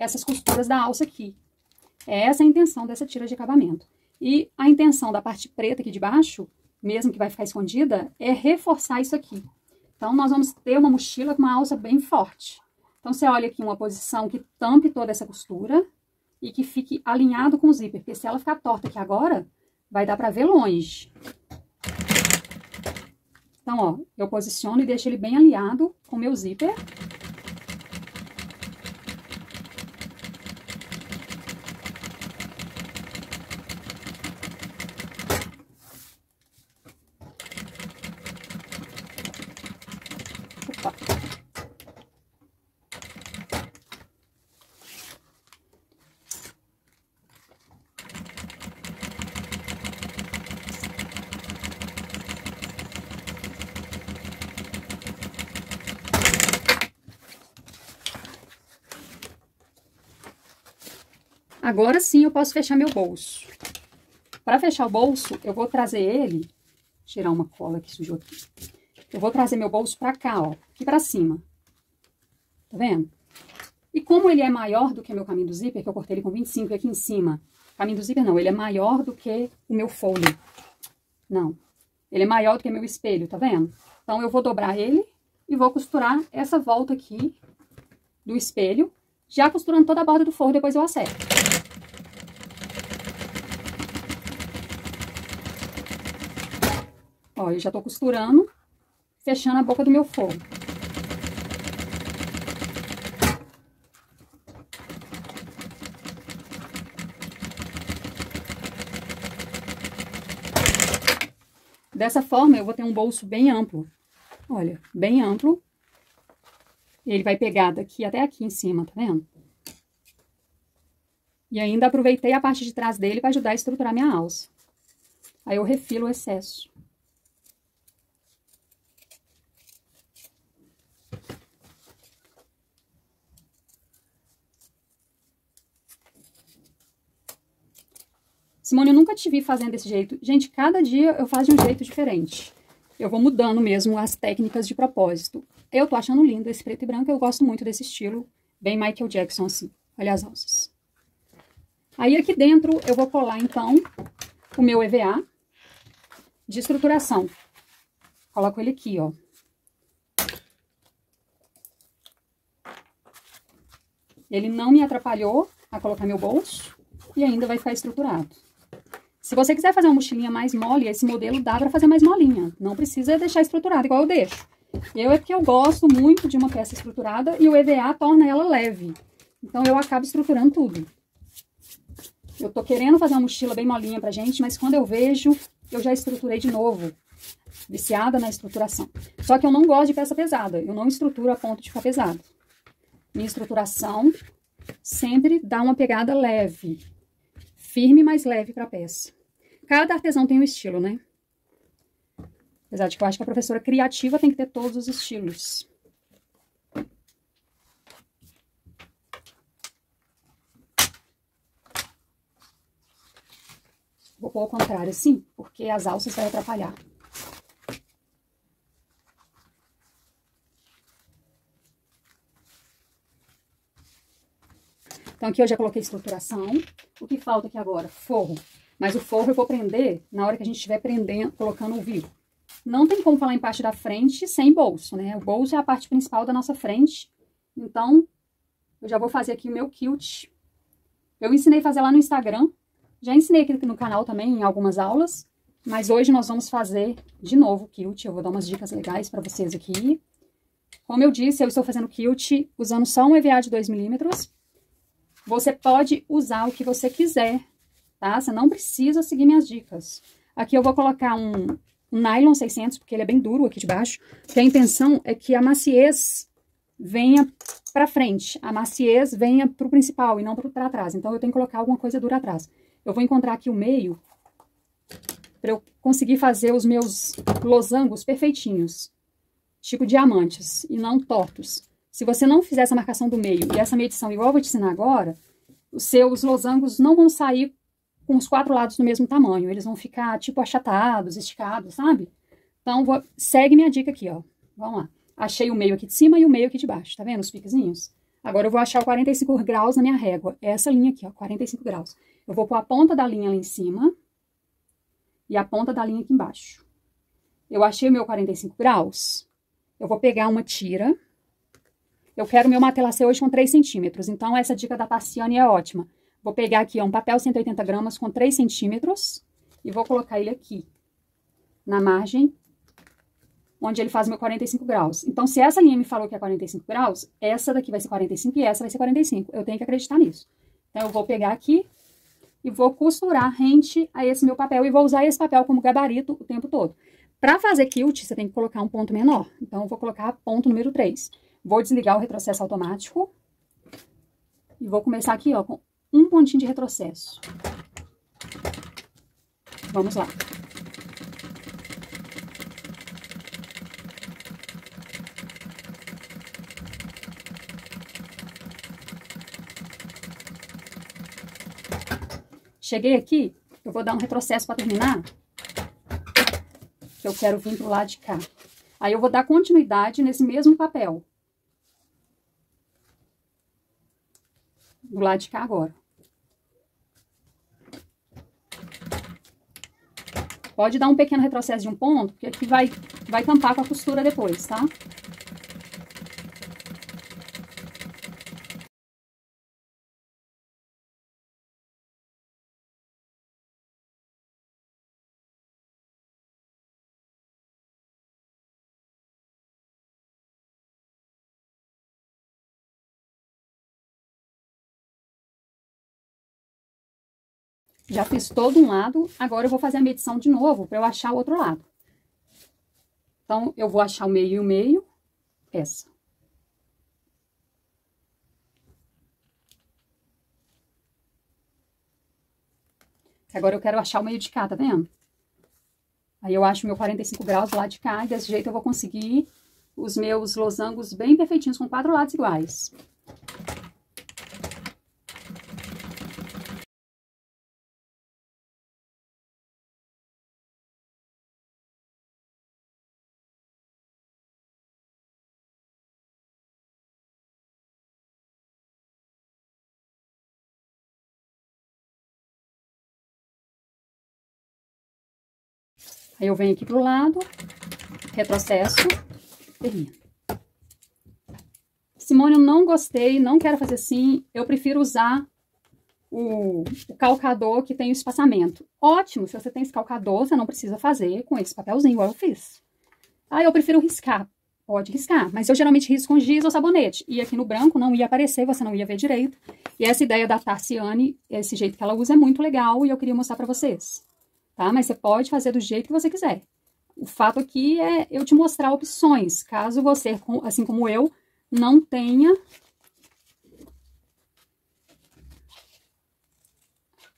essas costuras da alça aqui. Essa é a intenção dessa tira de acabamento. E a intenção da parte preta aqui de baixo, mesmo que vai ficar escondida, é reforçar isso aqui. Então, nós vamos ter uma mochila com uma alça bem forte. Então, você olha aqui uma posição que tampe toda essa costura e que fique alinhado com o zíper, porque se ela ficar torta aqui agora, vai dar pra ver longe. Então, ó, eu posiciono e deixo ele bem alinhado com o meu zíper. Agora sim eu posso fechar meu bolso. Para fechar o bolso, eu vou trazer ele... Tirar uma cola que sujou aqui. Eu vou trazer meu bolso pra cá, ó. Aqui pra cima. Tá vendo? E como ele é maior do que meu caminho do zíper, que eu cortei ele com vinte e cinco aqui em cima. Caminho do zíper não, ele é maior do que o meu folho. Não. Ele é maior do que meu espelho, tá vendo? Então, eu vou dobrar ele e vou costurar essa volta aqui do espelho. Já costurando toda a borda do forro, depois eu acerto. Ó, eu já tô costurando, fechando a boca do meu forro. Dessa forma, eu vou ter um bolso bem amplo. Olha, bem amplo. Ele vai pegar daqui até aqui em cima, tá vendo? E ainda aproveitei a parte de trás dele para ajudar a estruturar minha alça. Aí eu refilo o excesso. Simone, eu nunca te vi fazendo desse jeito. Gente, cada dia eu faço de um jeito diferente. Eu vou mudando mesmo as técnicas de propósito. Eu tô achando lindo esse preto e branco, eu gosto muito desse estilo. Bem Michael Jackson, assim. Olha as alças. Aí, aqui dentro, eu vou colar, então, o meu E V A de estruturação. Coloco ele aqui, ó. Ele não me atrapalhou a colocar meu bolso e ainda vai ficar estruturado. Se você quiser fazer uma mochilinha mais mole, esse modelo dá pra fazer mais molinha. Não precisa deixar estruturado, igual eu deixo. Eu é porque eu gosto muito de uma peça estruturada e o E V A torna ela leve. Então, eu acabo estruturando tudo. Eu tô querendo fazer uma mochila bem molinha pra gente, mas quando eu vejo, eu já estruturei de novo. Viciada na estruturação. Só que eu não gosto de peça pesada. Eu não estruturo a ponto de ficar pesado. Minha estruturação sempre dá uma pegada leve. Firme, mas leve pra peça. Cada artesão tem um estilo, né? Apesar de que eu acho que a professora criativa tem que ter todos os estilos. Vou pôr ao contrário, assim, porque as alças vai atrapalhar. Então, aqui eu já coloquei estruturação. O que falta aqui agora? Forro. Mas o forro eu vou prender na hora que a gente estiver prendendo, colocando o vivo. Não tem como falar em parte da frente sem bolso, né? O bolso é a parte principal da nossa frente. Então, eu já vou fazer aqui o meu quilt. Eu ensinei a fazer lá no Instagram. Já ensinei aqui no canal também, em algumas aulas, mas hoje nós vamos fazer de novo o quilt. Eu vou dar umas dicas legais para vocês aqui. Como eu disse, eu estou fazendo quilt usando só um EVA de dois milímetros. Você pode usar o que você quiser, tá? Você não precisa seguir minhas dicas. Aqui eu vou colocar um, um nylon seiscentos, porque ele é bem duro aqui de baixo, porque a intenção é que a maciez venha para frente, a maciez venha para o principal e não para trás. Então, eu tenho que colocar alguma coisa dura atrás. Eu vou encontrar aqui o meio para eu conseguir fazer os meus losangos perfeitinhos, tipo diamantes e não tortos. Se você não fizer essa marcação do meio e essa medição igual eu vou te ensinar agora, os seus losangos não vão sair com os quatro lados do mesmo tamanho. Eles vão ficar tipo achatados, esticados, sabe? Então, vou... segue minha dica aqui, ó. Vamos lá. Achei o meio aqui de cima e o meio aqui de baixo, tá vendo os piquezinhos? Agora eu vou achar o quarenta e cinco graus na minha régua. É essa linha aqui, ó, quarenta e cinco graus. Eu vou pôr a ponta da linha lá em cima e a ponta da linha aqui embaixo. Eu achei o meu quarenta e cinco graus, eu vou pegar uma tira. Eu quero o meu matelassé hoje com três centímetros, então essa dica da Passione é ótima. Vou pegar aqui ó, um papel cento e oitenta gramas com três centímetros e vou colocar ele aqui, na margem, onde ele faz o meu quarenta e cinco graus. Então, se essa linha me falou que é quarenta e cinco graus, essa daqui vai ser quarenta e cinco e essa vai ser quarenta e cinco. Eu tenho que acreditar nisso. Então, eu vou pegar aqui e vou costurar rente a esse meu papel. E vou usar esse papel como gabarito o tempo todo. Para fazer quilt, você tem que colocar um ponto menor. Então, eu vou colocar ponto número três. Vou desligar o retrocesso automático. E vou começar aqui, ó, com um pontinho de retrocesso. Vamos lá. Cheguei aqui, eu vou dar um retrocesso para terminar, que eu quero vir pro lado de cá. Aí, eu vou dar continuidade nesse mesmo papel. Do lado de cá agora. Pode dar um pequeno retrocesso de um ponto, porque aqui vai, vai tampar com a costura depois, tá? Já fiz todo um lado, agora eu vou fazer a medição de novo para eu achar o outro lado. Então, eu vou achar o meio e o meio, essa. Agora, eu quero achar o meio de cá, tá vendo? Aí, eu acho o meu quarenta e cinco graus lá de cá, e desse jeito eu vou conseguir os meus losangos bem perfeitinhos, com quatro lados iguais. Aí, eu venho aqui pro lado, retrocesso, termino. Simone, eu não gostei, não quero fazer assim, eu prefiro usar o, o calcador que tem o espaçamento. Ótimo, se você tem esse calcador, você não precisa fazer com esse papelzinho, igual eu fiz. Ah, eu prefiro riscar. Pode riscar, mas eu geralmente risco com giz ou sabonete. E aqui no branco não ia aparecer, você não ia ver direito. E essa ideia da Tarsiane, esse jeito que ela usa é muito legal e eu queria mostrar pra vocês. Tá? Mas você pode fazer do jeito que você quiser. O fato aqui é eu te mostrar opções, caso você, assim como eu, não tenha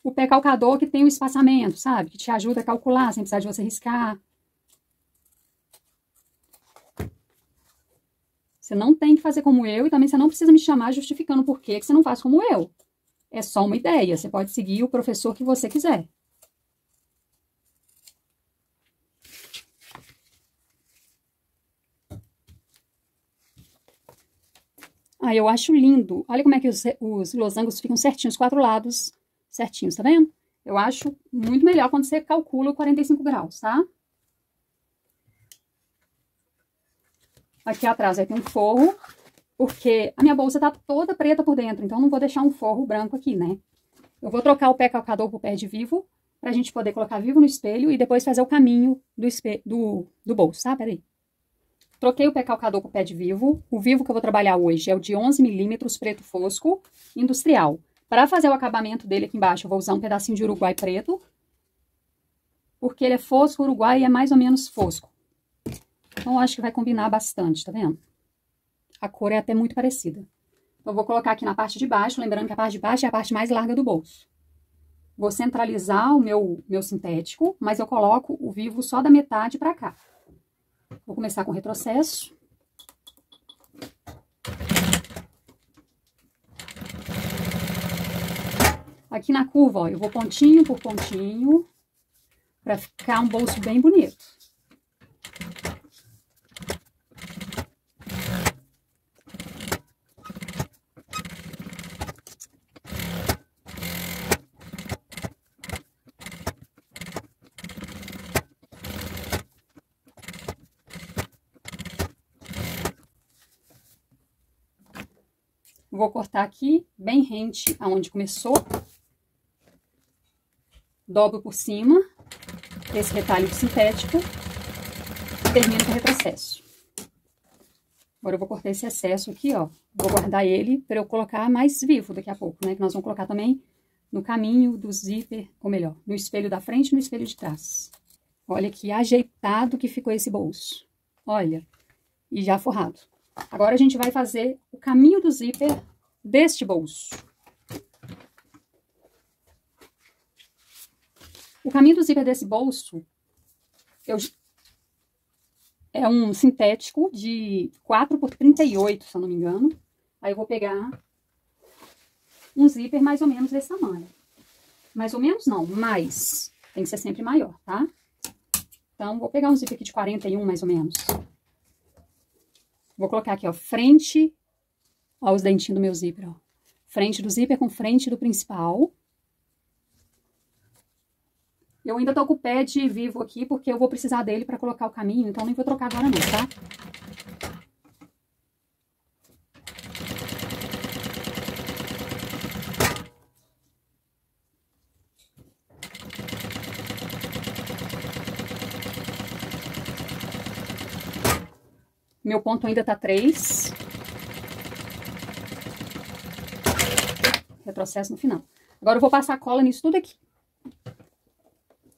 o pé calcador que tem o espaçamento, sabe? Que te ajuda a calcular sem precisar de você riscar. Você não tem que fazer como eu e também você não precisa me chamar justificando por que você não faz como eu. É só uma ideia, você pode seguir o professor que você quiser. Ah, eu acho lindo. Olha como é que os, os losangos ficam certinhos, quatro lados certinhos, tá vendo? Eu acho muito melhor quando você calcula quarenta e cinco graus, tá? Aqui atrás vai ter um forro, porque a minha bolsa tá toda preta por dentro, então não vou deixar um forro branco aqui, né? Eu vou trocar o pé calcador pro pé de vivo, pra gente poder colocar vivo no espelho e depois fazer o caminho do, espelho, do, do bolso, tá? Peraí. Troquei o pé calcador pro pé de vivo. O vivo que eu vou trabalhar hoje é o de onze milímetros, preto fosco, industrial. Pra fazer o acabamento dele aqui embaixo, eu vou usar um pedacinho de uruguai preto, porque ele é fosco, uruguai é mais ou menos fosco. Então, eu acho que vai combinar bastante, tá vendo? A cor é até muito parecida. Eu vou colocar aqui na parte de baixo, lembrando que a parte de baixo é a parte mais larga do bolso. Vou centralizar o meu, meu sintético, mas eu coloco o vivo só da metade pra cá. Vou começar com o retrocesso. Aqui na curva, ó, eu vou pontinho por pontinho, pra ficar um bolso bem bonito. Vou cortar aqui, bem rente aonde começou. Dobro por cima, esse retalho sintético, e termino com o retrocesso. Agora eu vou cortar esse excesso aqui, ó. Vou guardar ele para eu colocar mais vivo daqui a pouco, né? Que nós vamos colocar também no caminho do zíper, ou melhor, no espelho da frente e no espelho de trás. Olha que ajeitado que ficou esse bolso. Olha, e já forrado. Agora, a gente vai fazer o caminho do zíper deste bolso. O caminho do zíper desse bolso eu, é um sintético de quatro por trinta e oito, se eu não me engano. Aí, eu vou pegar um zíper mais ou menos desse tamanho. Mais ou menos não, mas tem que ser sempre maior, tá? Então, vou pegar um zíper aqui de quarenta e um, mais ou menos. Vou colocar aqui, ó, frente, ó, os dentinhos do meu zíper, ó. Frente do zíper com frente do principal. Eu ainda tô com o pé de vivo aqui, porque eu vou precisar dele pra colocar o caminho, então nem vou trocar agora não, tá? Meu ponto ainda tá três. Retrocesso no final. Agora eu vou passar cola nisso tudo aqui.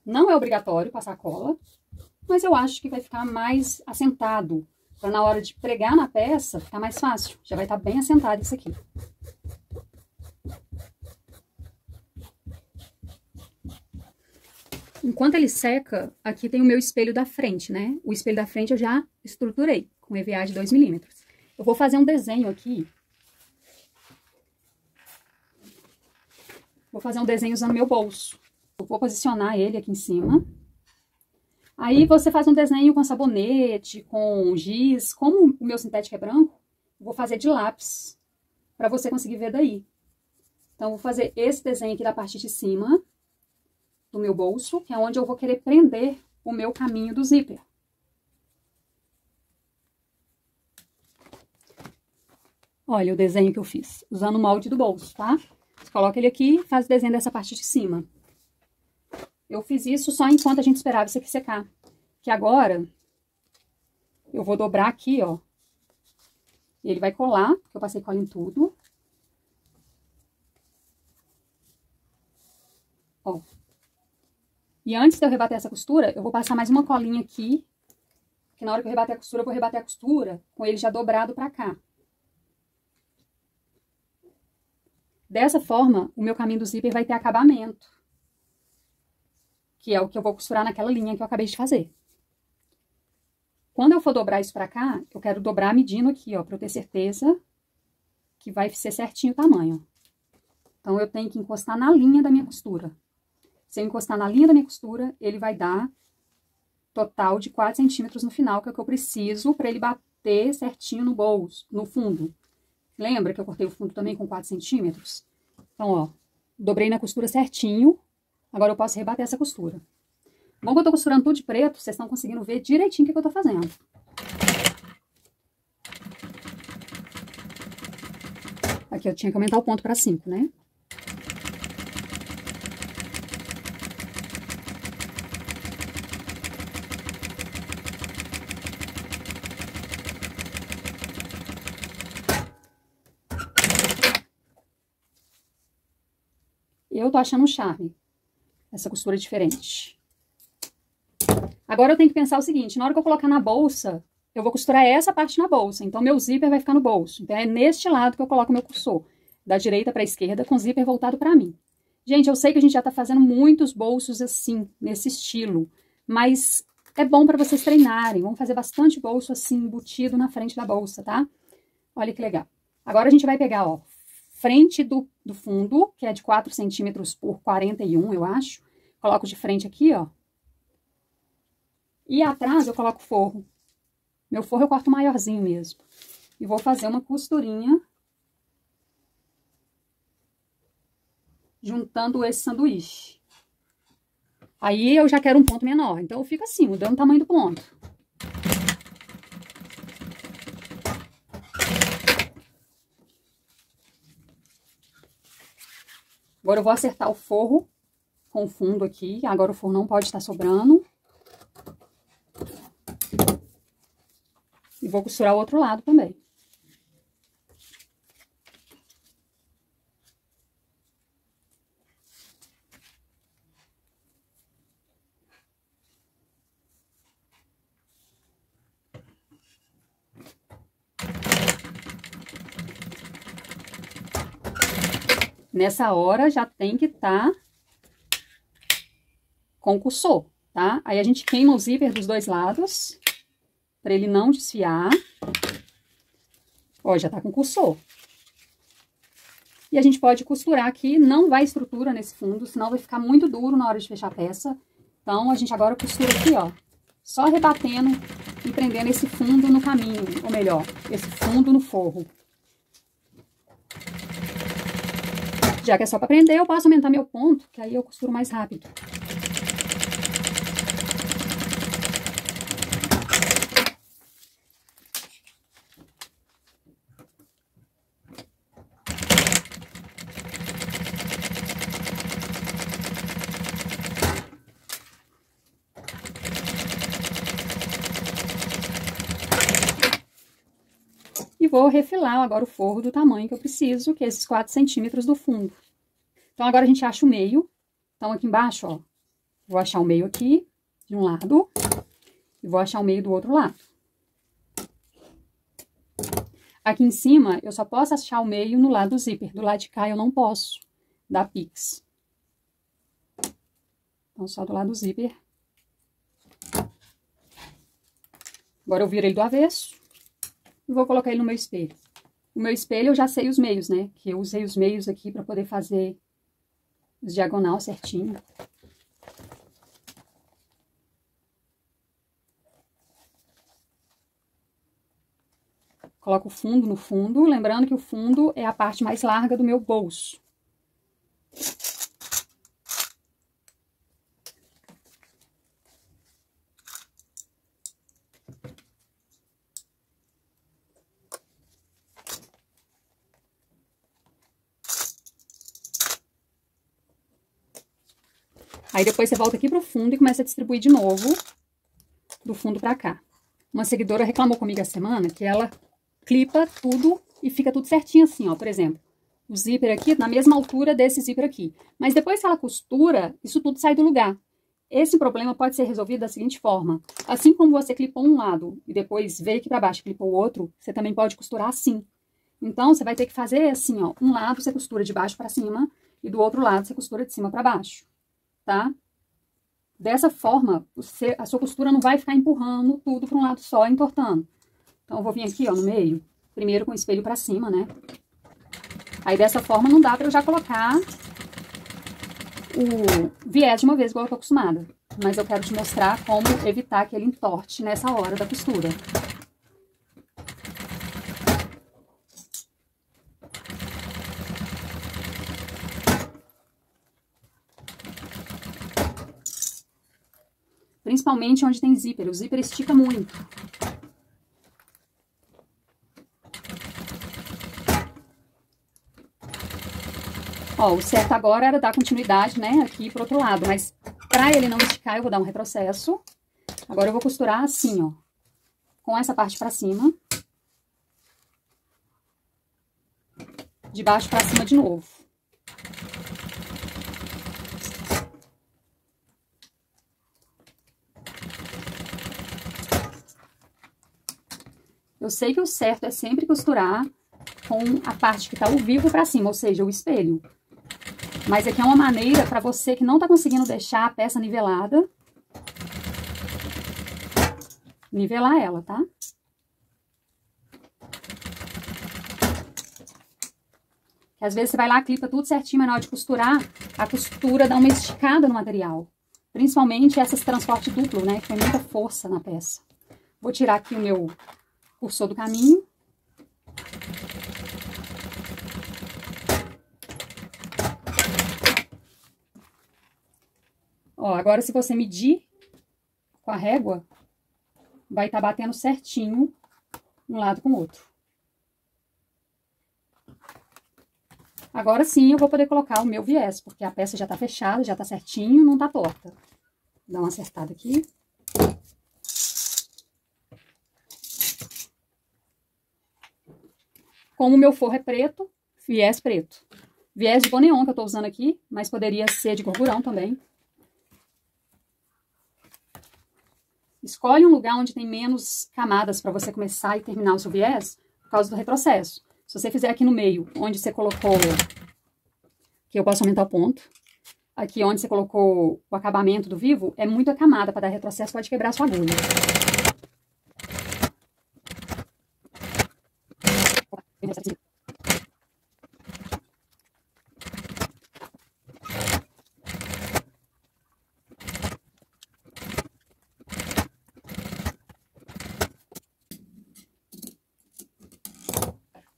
Não é obrigatório passar cola, mas eu acho que vai ficar mais assentado. Pra na hora de pregar na peça, ficar mais fácil. Já vai estar bem assentado isso aqui. Enquanto ele seca, aqui tem o meu espelho da frente, né? O espelho da frente eu já estruturei com EVA de dois milímetros. Eu vou fazer um desenho aqui. Vou fazer um desenho usando meu bolso. Eu vou posicionar ele aqui em cima. Aí você faz um desenho com sabonete, com giz. Como o meu sintético é branco, eu vou fazer de lápis, pra você conseguir ver daí. Então, eu vou fazer esse desenho aqui da parte de cima do meu bolso, que é onde eu vou querer prender o meu caminho do zíper. Olha o desenho que eu fiz, usando o molde do bolso, tá? Você coloca ele aqui e faz o desenho dessa parte de cima. Eu fiz isso só enquanto a gente esperava isso aqui secar. Que agora, eu vou dobrar aqui, ó. E ele vai colar, porque eu passei cola em tudo. Ó. E antes de eu rebater essa costura, eu vou passar mais uma colinha aqui. Que na hora que eu rebater a costura, eu vou rebater a costura com ele já dobrado pra cá. Dessa forma, o meu caminho do zíper vai ter acabamento. Que é o que eu vou costurar naquela linha que eu acabei de fazer. Quando eu for dobrar isso pra cá, eu quero dobrar medindo aqui, ó, pra eu ter certeza que vai ser certinho o tamanho. Então, eu tenho que encostar na linha da minha costura. Se eu encostar na linha da minha costura, ele vai dar total de quatro centímetros no final, que é o que eu preciso pra ele bater certinho no bolso, no fundo. Lembra que eu cortei o fundo também com quatro centímetros? Então, ó, dobrei na costura certinho, agora eu posso rebater essa costura. Bom que eu tô costurando tudo de preto, vocês estão conseguindo ver direitinho o que, que eu tô fazendo. Aqui eu tinha que aumentar o ponto pra cinco, né? Eu tô achando um charme, essa costura diferente. Agora eu tenho que pensar o seguinte, na hora que eu colocar na bolsa, eu vou costurar essa parte na bolsa, então meu zíper vai ficar no bolso. Então é neste lado que eu coloco o meu cursor, da direita pra esquerda, com o zíper voltado pra mim. Gente, eu sei que a gente já tá fazendo muitos bolsos assim, nesse estilo, mas é bom pra vocês treinarem, vamos fazer bastante bolso assim, embutido na frente da bolsa, tá? Olha que legal. Agora a gente vai pegar, ó, frente do, do fundo, que é de quatro centímetros por quarenta e um, eu acho. Coloco de frente aqui, ó. E atrás eu coloco forro. Meu forro eu corto maiorzinho mesmo. E vou fazer uma costurinha. Juntando esse sanduíche. Aí eu já quero um ponto menor, então eu fico assim, mudando o tamanho do ponto. Agora eu vou acertar o forro com o fundo aqui. Agora o forro não pode estar sobrando. E vou costurar o outro lado também. Nessa hora, já tem que tá com o cursor, tá? Aí, a gente queima o zíper dos dois lados, pra ele não desfiar. Ó, já tá com o cursor. E a gente pode costurar aqui, não vai estrutura nesse fundo, senão vai ficar muito duro na hora de fechar a peça. Então, a gente agora costura aqui, ó, só rebatendo e prendendo esse fundo no caminho, ou melhor, esse fundo no forro. Já que é só pra prender, eu posso aumentar meu ponto, que aí eu costuro mais rápido. Vou refilar agora o forro do tamanho que eu preciso, que é esses quatro centímetros do fundo. Então, agora a gente acha o meio. Então, aqui embaixo, ó, vou achar o meio aqui, de um lado, e vou achar o meio do outro lado. Aqui em cima, eu só posso achar o meio no lado do zíper, do lado de cá eu não posso, da Pix. Então, só do lado do zíper. Agora eu viro ele do avesso. E vou colocar ele no meu espelho. O meu espelho eu já sei os meios, né? Que eu usei os meios aqui pra poder fazer os diagonal certinho. Coloco o fundo no fundo, lembrando que o fundo é a parte mais larga do meu bolso. Aí, depois você volta aqui pro fundo e começa a distribuir de novo, do fundo pra cá. uma seguidora reclamou comigo essa semana que ela clipa tudo e fica tudo certinho assim, ó, por exemplo. O zíper aqui, na mesma altura desse zíper aqui. Mas depois que ela costura, isso tudo sai do lugar. Esse problema pode ser resolvido da seguinte forma. Assim como você clipou um lado e depois veio aqui pra baixo e clipou o outro, você também pode costurar assim. Então, você vai ter que fazer assim, ó. Um lado você costura de baixo pra cima e do outro lado você costura de cima pra baixo, tá? Dessa forma, você, a sua costura não vai ficar empurrando tudo pra um lado só, entortando. Então, eu vou vir aqui, ó, no meio. Primeiro com o espelho pra cima, né? Aí, dessa forma, não dá pra eu já colocar o viés de uma vez, igual eu tô acostumada. Mas eu quero te mostrar como evitar que ele entorte nessa hora da costura. Principalmente onde tem zíper. O zíper estica muito. Ó, o certo agora era dar continuidade, né, aqui pro outro lado, mas pra ele não esticar, eu vou dar um retrocesso. Agora eu vou costurar assim, ó, com essa parte pra cima. De baixo pra cima de novo. Eu sei que o certo é sempre costurar com a parte que tá ao vivo pra cima, ou seja, o espelho. Mas aqui é uma maneira para você que não tá conseguindo deixar a peça nivelada, nivelar ela, tá? Porque às vezes você vai lá, clipa tudo certinho, mas na hora de costurar, a costura dá uma esticada no material. Principalmente essas transporte duplo, né? Que tem muita força na peça. Vou tirar aqui o meu cursor do caminho. Ó, agora se você medir com a régua, vai estar tá batendo certinho um lado com o outro. Agora sim eu vou poder colocar o meu viés, porque a peça já tá fechada, já tá certinho, não tá torta. Vou dar uma acertada aqui. Como o meu forro é preto, viés preto. Viés de boneon que eu tô usando aqui, mas poderia ser de gorgurão também. Escolhe um lugar onde tem menos camadas para você começar e terminar o seu viés, por causa do retrocesso. Se você fizer aqui no meio, onde você colocou... Aqui eu posso aumentar o ponto. Aqui onde você colocou o acabamento do vivo, é muita camada para dar retrocesso, pode quebrar a sua agulha.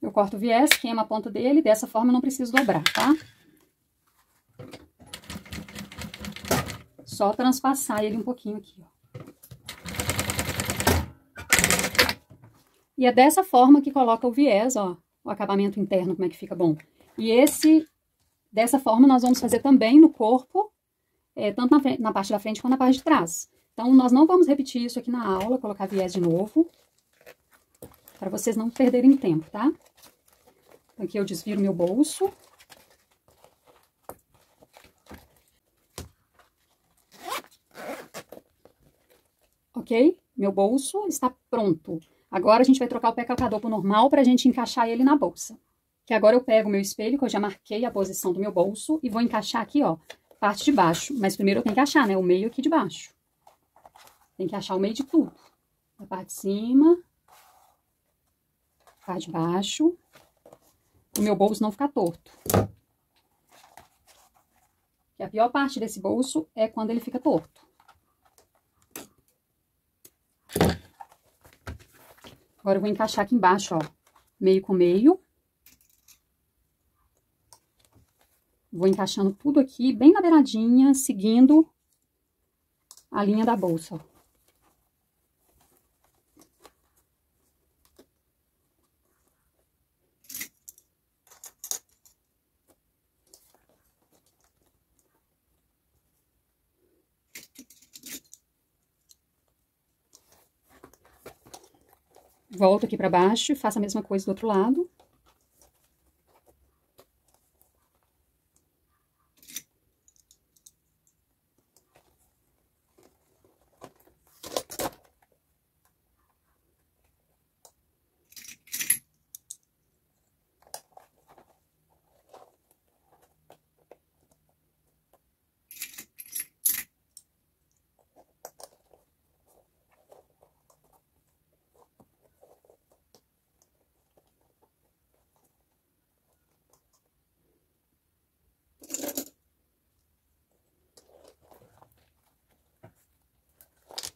Eu corto o viés, queima a ponta dele, dessa forma eu não preciso dobrar, tá? Só transpassar ele um pouquinho aqui, ó. E é dessa forma que coloca o viés, ó, o acabamento interno, como é que fica bom. E esse, dessa forma nós vamos fazer também no corpo, é, tanto na, frente, na parte da frente quanto na parte de trás. Então, nós não vamos repetir isso aqui na aula, colocar viés de novo, para vocês não perderem tempo, tá? Aqui eu desviro meu bolso. Ok? Meu bolso está pronto. Agora a gente vai trocar o pé calcador pro normal pra gente encaixar ele na bolsa. Que agora eu pego o meu espelho, que eu já marquei a posição do meu bolso, e vou encaixar aqui, ó, parte de baixo. Mas primeiro eu tenho que achar, né? O meio aqui de baixo. Tem que achar o meio de tudo. A parte de cima, a parte de baixo. O meu bolso não ficar torto. E a pior parte desse bolso é quando ele fica torto. Agora eu vou encaixar aqui embaixo, ó, meio com meio. Vou encaixando tudo aqui, bem na beiradinha, seguindo a linha da bolsa, ó. Volto aqui pra baixo e faço a mesma coisa do outro lado.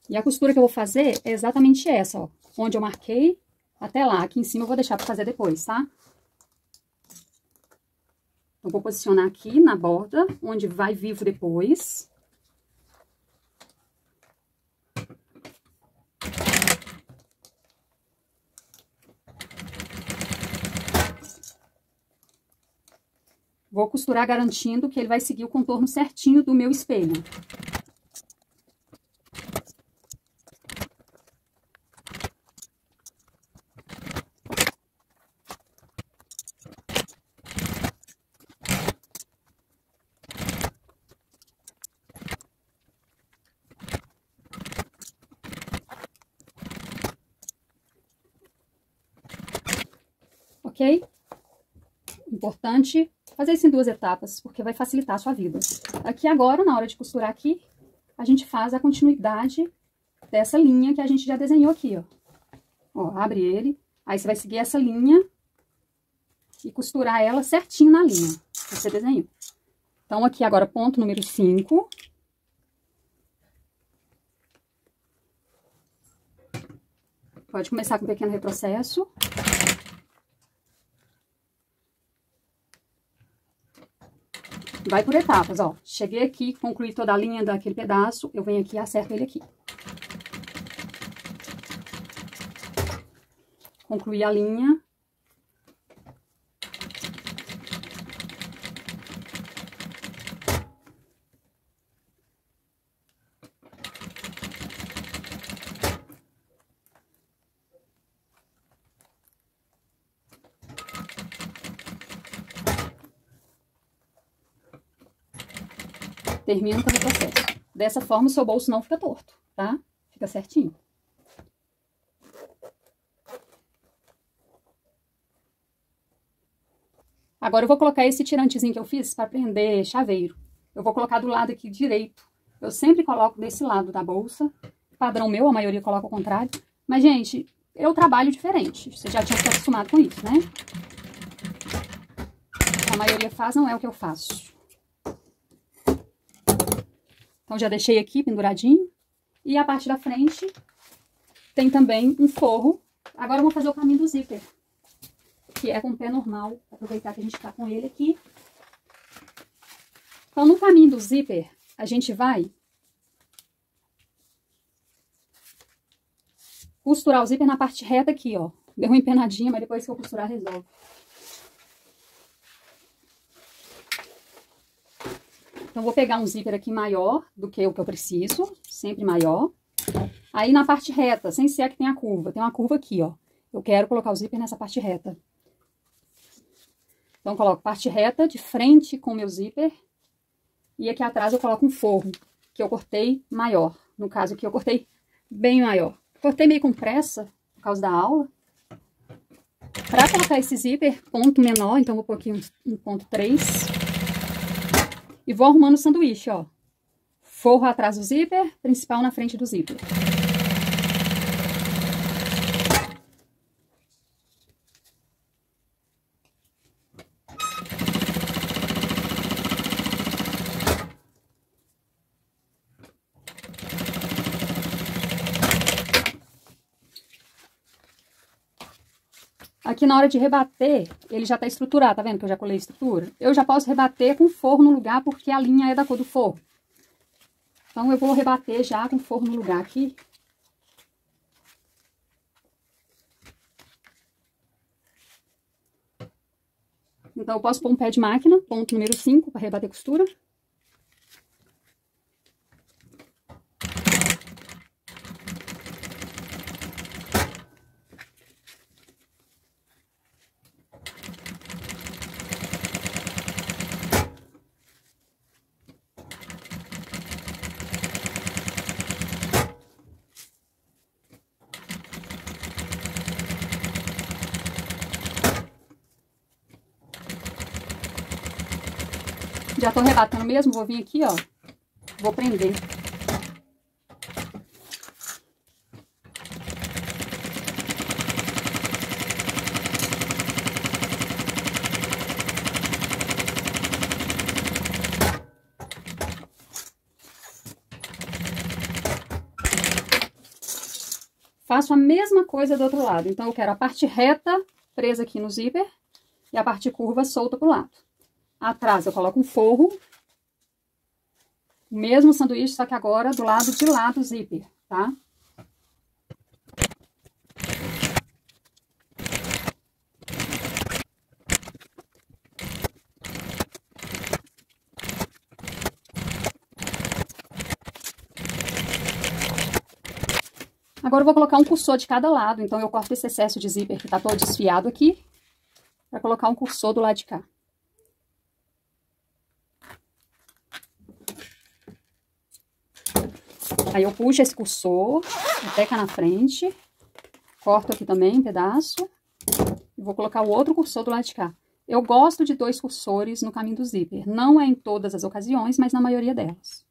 E a costura que eu vou fazer é exatamente essa, ó, onde eu marquei até lá. Aqui em cima eu vou deixar pra fazer depois, tá? Eu vou posicionar aqui na borda, onde vai vivo depois. Vou costurar garantindo que ele vai seguir o contorno certinho do meu espelho. Ok? Importante fazer isso em duas etapas, porque vai facilitar a sua vida. Aqui agora, na hora de costurar aqui, a gente faz a continuidade dessa linha que a gente já desenhou aqui, ó. Ó, abre ele, aí você vai seguir essa linha e costurar ela certinho na linha que você desenhou. Então, aqui agora, ponto número cinco. Pode começar com um pequeno retrocesso. Vai por etapas, ó. Cheguei aqui, concluí toda a linha daquele pedaço, eu venho aqui e acerto ele aqui. Concluí a linha. Termino todo o processo. Dessa forma, o seu bolso não fica torto, tá? Fica certinho. Agora, eu vou colocar esse tirantezinho que eu fiz para prender chaveiro. Eu vou colocar do lado aqui direito. Eu sempre coloco desse lado da bolsa. Padrão meu, a maioria coloca ao contrário. Mas, gente, eu trabalho diferente. Você já tinha se acostumado com isso, né? A maioria faz, não é o que eu faço. Então, já deixei aqui penduradinho. E a parte da frente tem também um forro. Agora, eu vou fazer o caminho do zíper, que é com o pé normal. Aproveitar que a gente tá com ele aqui. Então, no caminho do zíper, a gente vai costurar o zíper na parte reta aqui, ó. Deu uma empenadinha, mas depois que eu costurar, resolve. Então, vou pegar um zíper aqui maior do que o que eu preciso, sempre maior. Aí, na parte reta, sem ser que tem a curva, tem uma curva aqui, ó. Eu quero colocar o zíper nessa parte reta. Então, coloco parte reta de frente com o meu zíper. E aqui atrás eu coloco um forro, que eu cortei maior. No caso aqui, eu cortei bem maior. Cortei meio com pressa, por causa da aula. Pra colocar esse zíper, ponto menor, então, vou pôr aqui um, um ponto três. E vou arrumando o sanduíche, ó. Forro atrás do zíper, principal na frente do zíper. Aqui na hora de rebater, ele já tá estruturado, tá vendo que eu já colei a estrutura? Eu já posso rebater com forro no lugar, porque a linha é da cor do forro. Então, eu vou rebater já com forro no lugar aqui. Então, eu posso pôr um pé de máquina, ponto número cinco, para rebater costura. Já tô arrebatando mesmo, vou vir aqui, ó. Vou prender. Faço a mesma coisa do outro lado. Então, eu quero a parte reta presa aqui no zíper e a parte curva solta pro lado. Atrás, eu coloco um forro. O mesmo sanduíche, só que agora do lado de lá do zíper, tá? Agora eu vou colocar um cursor de cada lado, então eu corto esse excesso de zíper que tá todo desfiado aqui, para colocar um cursor do lado de cá. Aí eu puxo esse cursor até cá na frente, corto aqui também um pedaço, e vou colocar o outro cursor do lado de cá. Eu gosto de dois cursores no caminho do zíper, não é em todas as ocasiões, mas na maioria delas.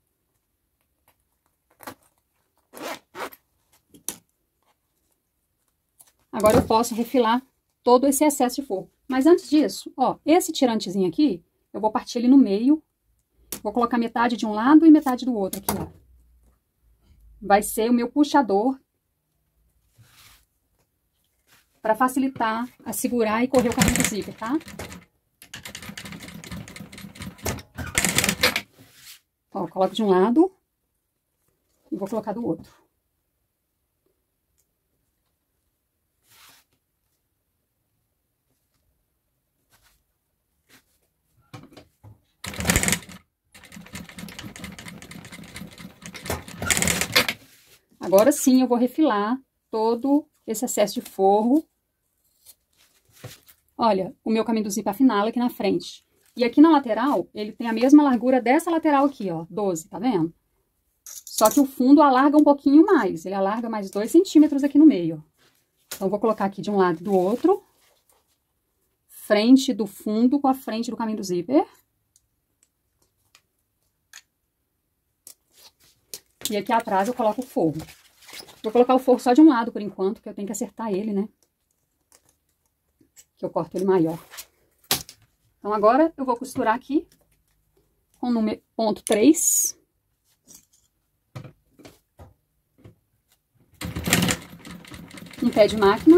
Agora, eu posso refilar todo esse excesso de forro. Mas antes disso, ó, esse tirantezinho aqui, eu vou partir ele no meio. Vou colocar metade de um lado e metade do outro aqui, ó. Vai ser o meu puxador para facilitar a segurar e correr o caminho do zíper, tá? Ó, coloco de um lado e vou colocar do outro. Agora sim, eu vou refilar todo esse excesso de forro. Olha, o meu caminho do zíper afinal aqui na frente. E aqui na lateral, ele tem a mesma largura dessa lateral aqui, ó, doze, tá vendo? Só que o fundo alarga um pouquinho mais, ele alarga mais dois centímetros aqui no meio. Então, eu vou colocar aqui de um lado e do outro. Frente do fundo com a frente do caminho do zíper. E aqui atrás eu coloco o forro. Vou colocar o forro só de um lado por enquanto, que eu tenho que acertar ele, né? Que eu corto ele maior. Então, agora eu vou costurar aqui com o número ponto três. Em pé de máquina.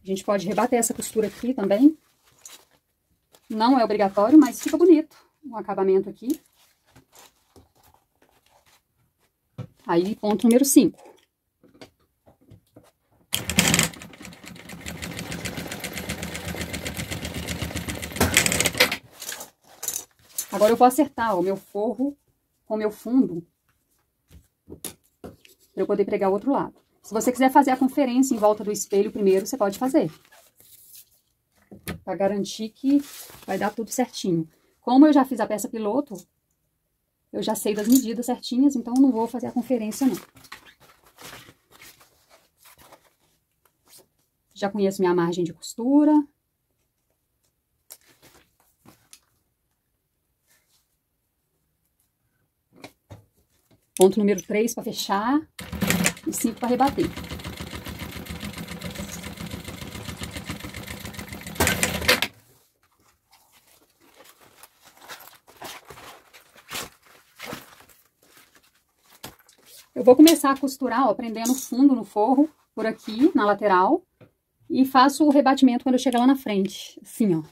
A gente pode rebater essa costura aqui também. Não é obrigatório, mas fica bonito o acabamento aqui. Aí, ponto número cinco. Agora eu vou acertar o meu forro com o meu fundo, para eu poder pregar o outro lado. Se você quiser fazer a conferência em volta do espelho primeiro, você pode fazer. Para garantir que vai dar tudo certinho. Como eu já fiz a peça piloto, eu já sei das medidas certinhas, então não vou fazer a conferência, não. Já conheço minha margem de costura. Ponto número três para fechar. E cinco para rebater. Eu vou começar a costurar, ó, prendendo fundo no forro, por aqui, na lateral, e faço o rebatimento quando eu chegar lá na frente, assim, ó.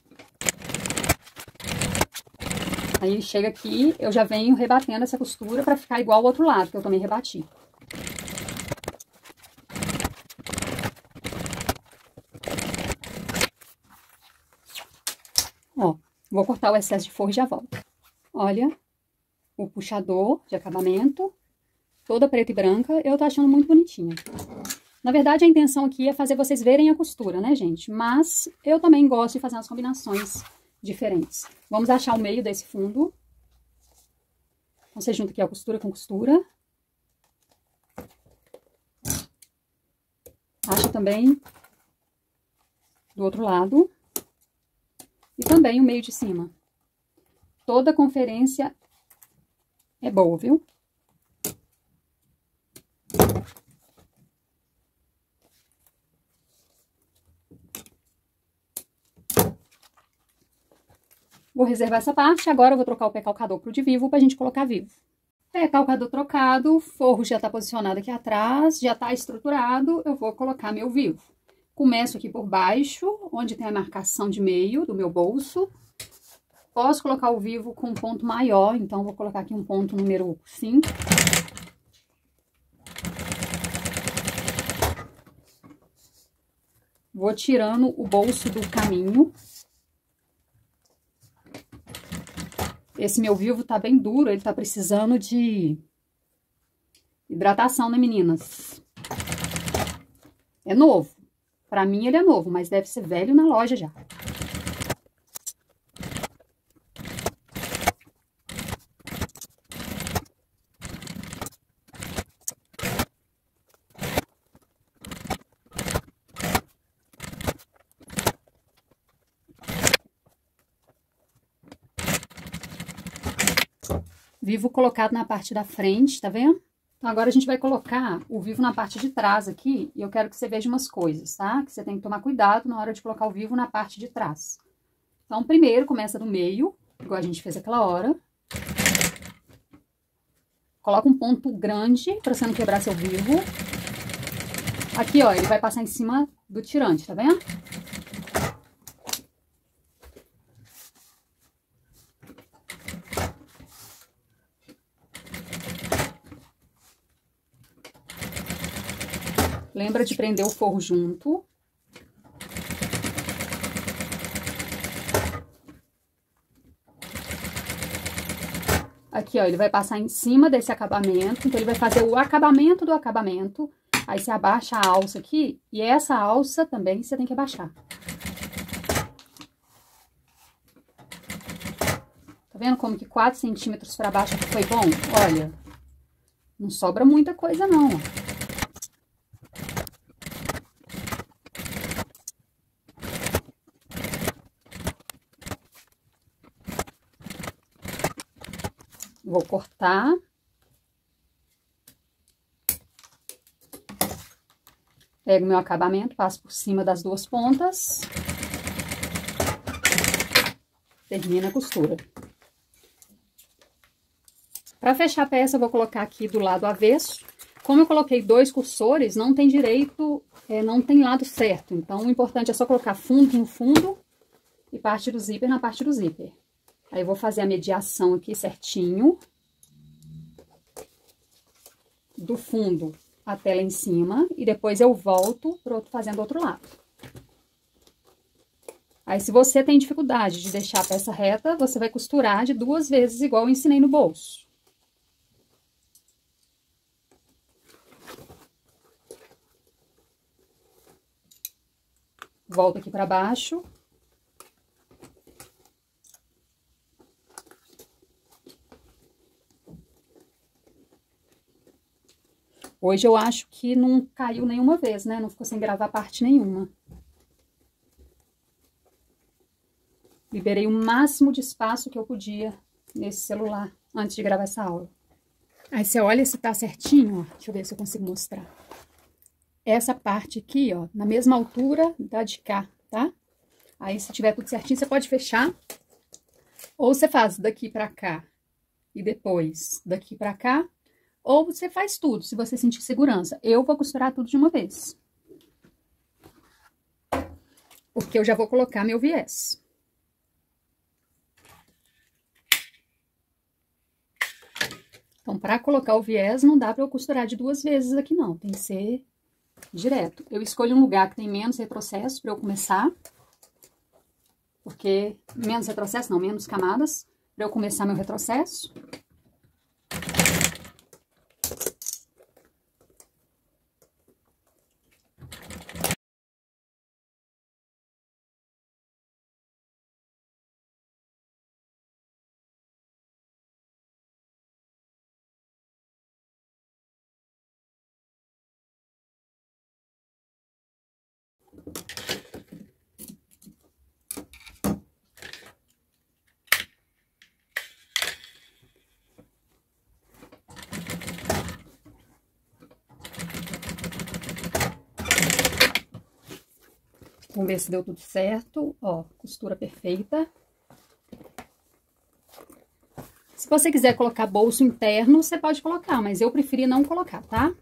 Aí chega aqui, eu já venho rebatendo essa costura para ficar igual ao outro lado, que eu também rebati. Vou cortar o excesso de forro e já volto. Olha, o puxador de acabamento, toda preta e branca, eu tô achando muito bonitinha. Na verdade, a intenção aqui é fazer vocês verem a costura, né, gente? Mas eu também gosto de fazer umas combinações diferentes. Vamos achar o meio desse fundo. Você junta aqui a costura com costura. também do outro lado e também o meio de cima. Toda conferência é boa, viu? Vou reservar essa parte, agora eu vou trocar o pé calcador pro de vivo pra gente colocar vivo. Pé calcador trocado, o forro já tá posicionado aqui atrás, já tá estruturado, eu vou colocar meu vivo. Começo aqui por baixo, onde tem a marcação de meio do meu bolso. Posso colocar o vivo com um ponto maior, então vou colocar aqui um ponto número cinco. Vou tirando o bolso do caminho. Esse meu vivo tá bem duro, ele tá precisando de hidratação, né, meninas? É novo. Pra mim, ele é novo, mas deve ser velho na loja já. Vivo colocado na parte da frente, tá vendo? Então, agora a gente vai colocar o vivo na parte de trás aqui, e eu quero que você veja umas coisas, tá? Que você tem que tomar cuidado na hora de colocar o vivo na parte de trás. Então, primeiro, começa do meio, igual a gente fez aquela hora. Coloca um ponto grande pra você não quebrar seu vivo. Aqui, ó, ele vai passar em cima do tirante, tá vendo? Lembra de prender o forro junto. Aqui, ó, ele vai passar em cima desse acabamento, então ele vai fazer o acabamento do acabamento. Aí, você abaixa a alça aqui, e essa alça também você tem que abaixar. Tá vendo como que quatro centímetros pra baixo foi bom? Olha, não sobra muita coisa, não, ó. Vou cortar. Pego meu acabamento, passo por cima das duas pontas. Termina a costura. Para fechar a peça, eu vou colocar aqui do lado avesso. Como eu coloquei dois cursores, não tem direito, é, não tem lado certo. Então, o importante é só colocar fundo no fundo e parte do zíper na parte do zíper. Aí, eu vou fazer a mediação aqui certinho. Do fundo até lá em cima. E depois eu volto pro outro, fazendo o outro lado. Aí, se você tem dificuldade de deixar a peça reta, você vai costurar de duas vezes, igual eu ensinei no bolso. Volto aqui pra baixo. Hoje eu acho que não caiu nenhuma vez, né? Não ficou sem gravar parte nenhuma. Liberei o máximo de espaço que eu podia nesse celular antes de gravar essa aula. Aí você olha se tá certinho, ó. Deixa eu ver se eu consigo mostrar. Essa parte aqui, ó, na mesma altura da de cá, tá? Aí se tiver tudo certinho, você pode fechar. Ou você faz daqui pra cá e depois daqui pra cá. Ou você faz tudo, se você sentir segurança. Eu vou costurar tudo de uma vez. Porque eu já vou colocar meu viés. Então, pra colocar o viés, não dá pra eu costurar de duas vezes aqui, não. Tem que ser direto. Eu escolho um lugar que tem menos retrocesso pra eu começar. Porque... Menos retrocesso, não. Menos camadas. Pra eu começar meu retrocesso. Vamos ver se deu tudo certo. Ó, costura perfeita. Se você quiser colocar bolso interno, você pode colocar, mas eu preferi não colocar, tá?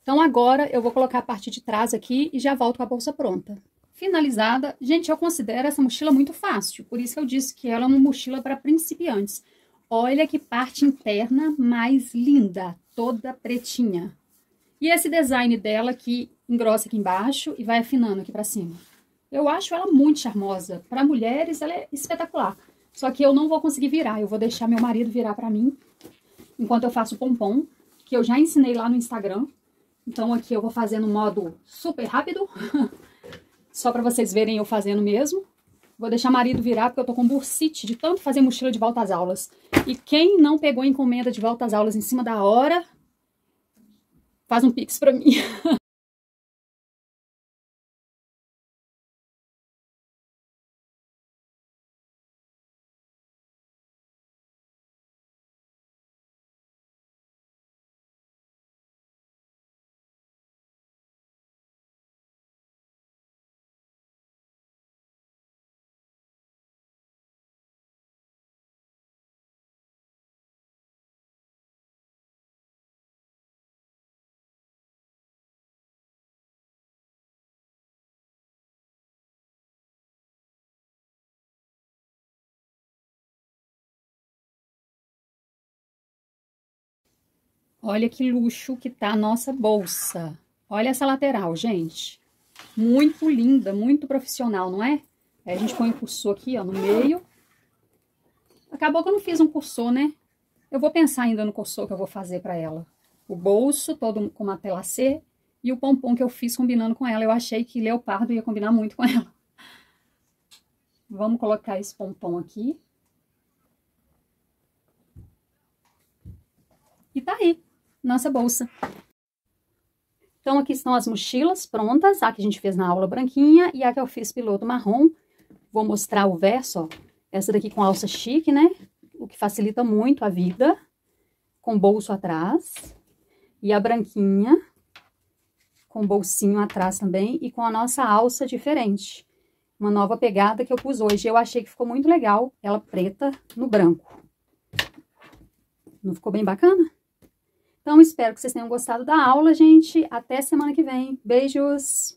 Então, agora, eu vou colocar a parte de trás aqui e já volto com a bolsa pronta. Finalizada. Gente, eu considero essa mochila muito fácil, por isso que eu disse que ela é uma mochila para principiantes. Olha que parte interna mais linda, toda pretinha. E esse design dela que engrossa aqui embaixo e vai afinando aqui para cima. Eu acho ela muito charmosa. Para mulheres, ela é espetacular. Só que eu não vou conseguir virar, eu vou deixar meu marido virar para mim, enquanto eu faço o pompom, que eu já ensinei lá no Instagram. Então, aqui eu vou fazer no modo super rápido. Só pra vocês verem eu fazendo mesmo. Vou deixar o marido virar, porque eu tô com bursite de tanto fazer mochila de volta às aulas. E quem não pegou a encomenda de volta às aulas em cima da hora, faz um pix pra mim. Olha que luxo que tá a nossa bolsa. Olha essa lateral, gente. Muito linda, muito profissional, não é? Aí a gente põe o cursor aqui, ó, no meio. Acabou que eu não fiz um cursor, né? Eu vou pensar ainda no cursor que eu vou fazer pra ela. O bolso todo com uma pelacê e o pompom que eu fiz combinando com ela. Eu achei que leopardo ia combinar muito com ela. Vamos colocar esse pompom aqui. E tá aí. Nossa bolsa. Então, aqui estão as mochilas prontas, a que a gente fez na aula branquinha e a que eu fiz piloto marrom. Vou mostrar o verso, ó, essa daqui com alça chique, né? O que facilita muito a vida, com bolso atrás. E a branquinha, com bolsinho atrás também e com a nossa alça diferente. Uma nova pegada que eu pus hoje, eu achei que ficou muito legal, ela preta no branco. Não ficou bem bacana? Então, espero que vocês tenham gostado da aula, gente. Até semana que vem. Beijos!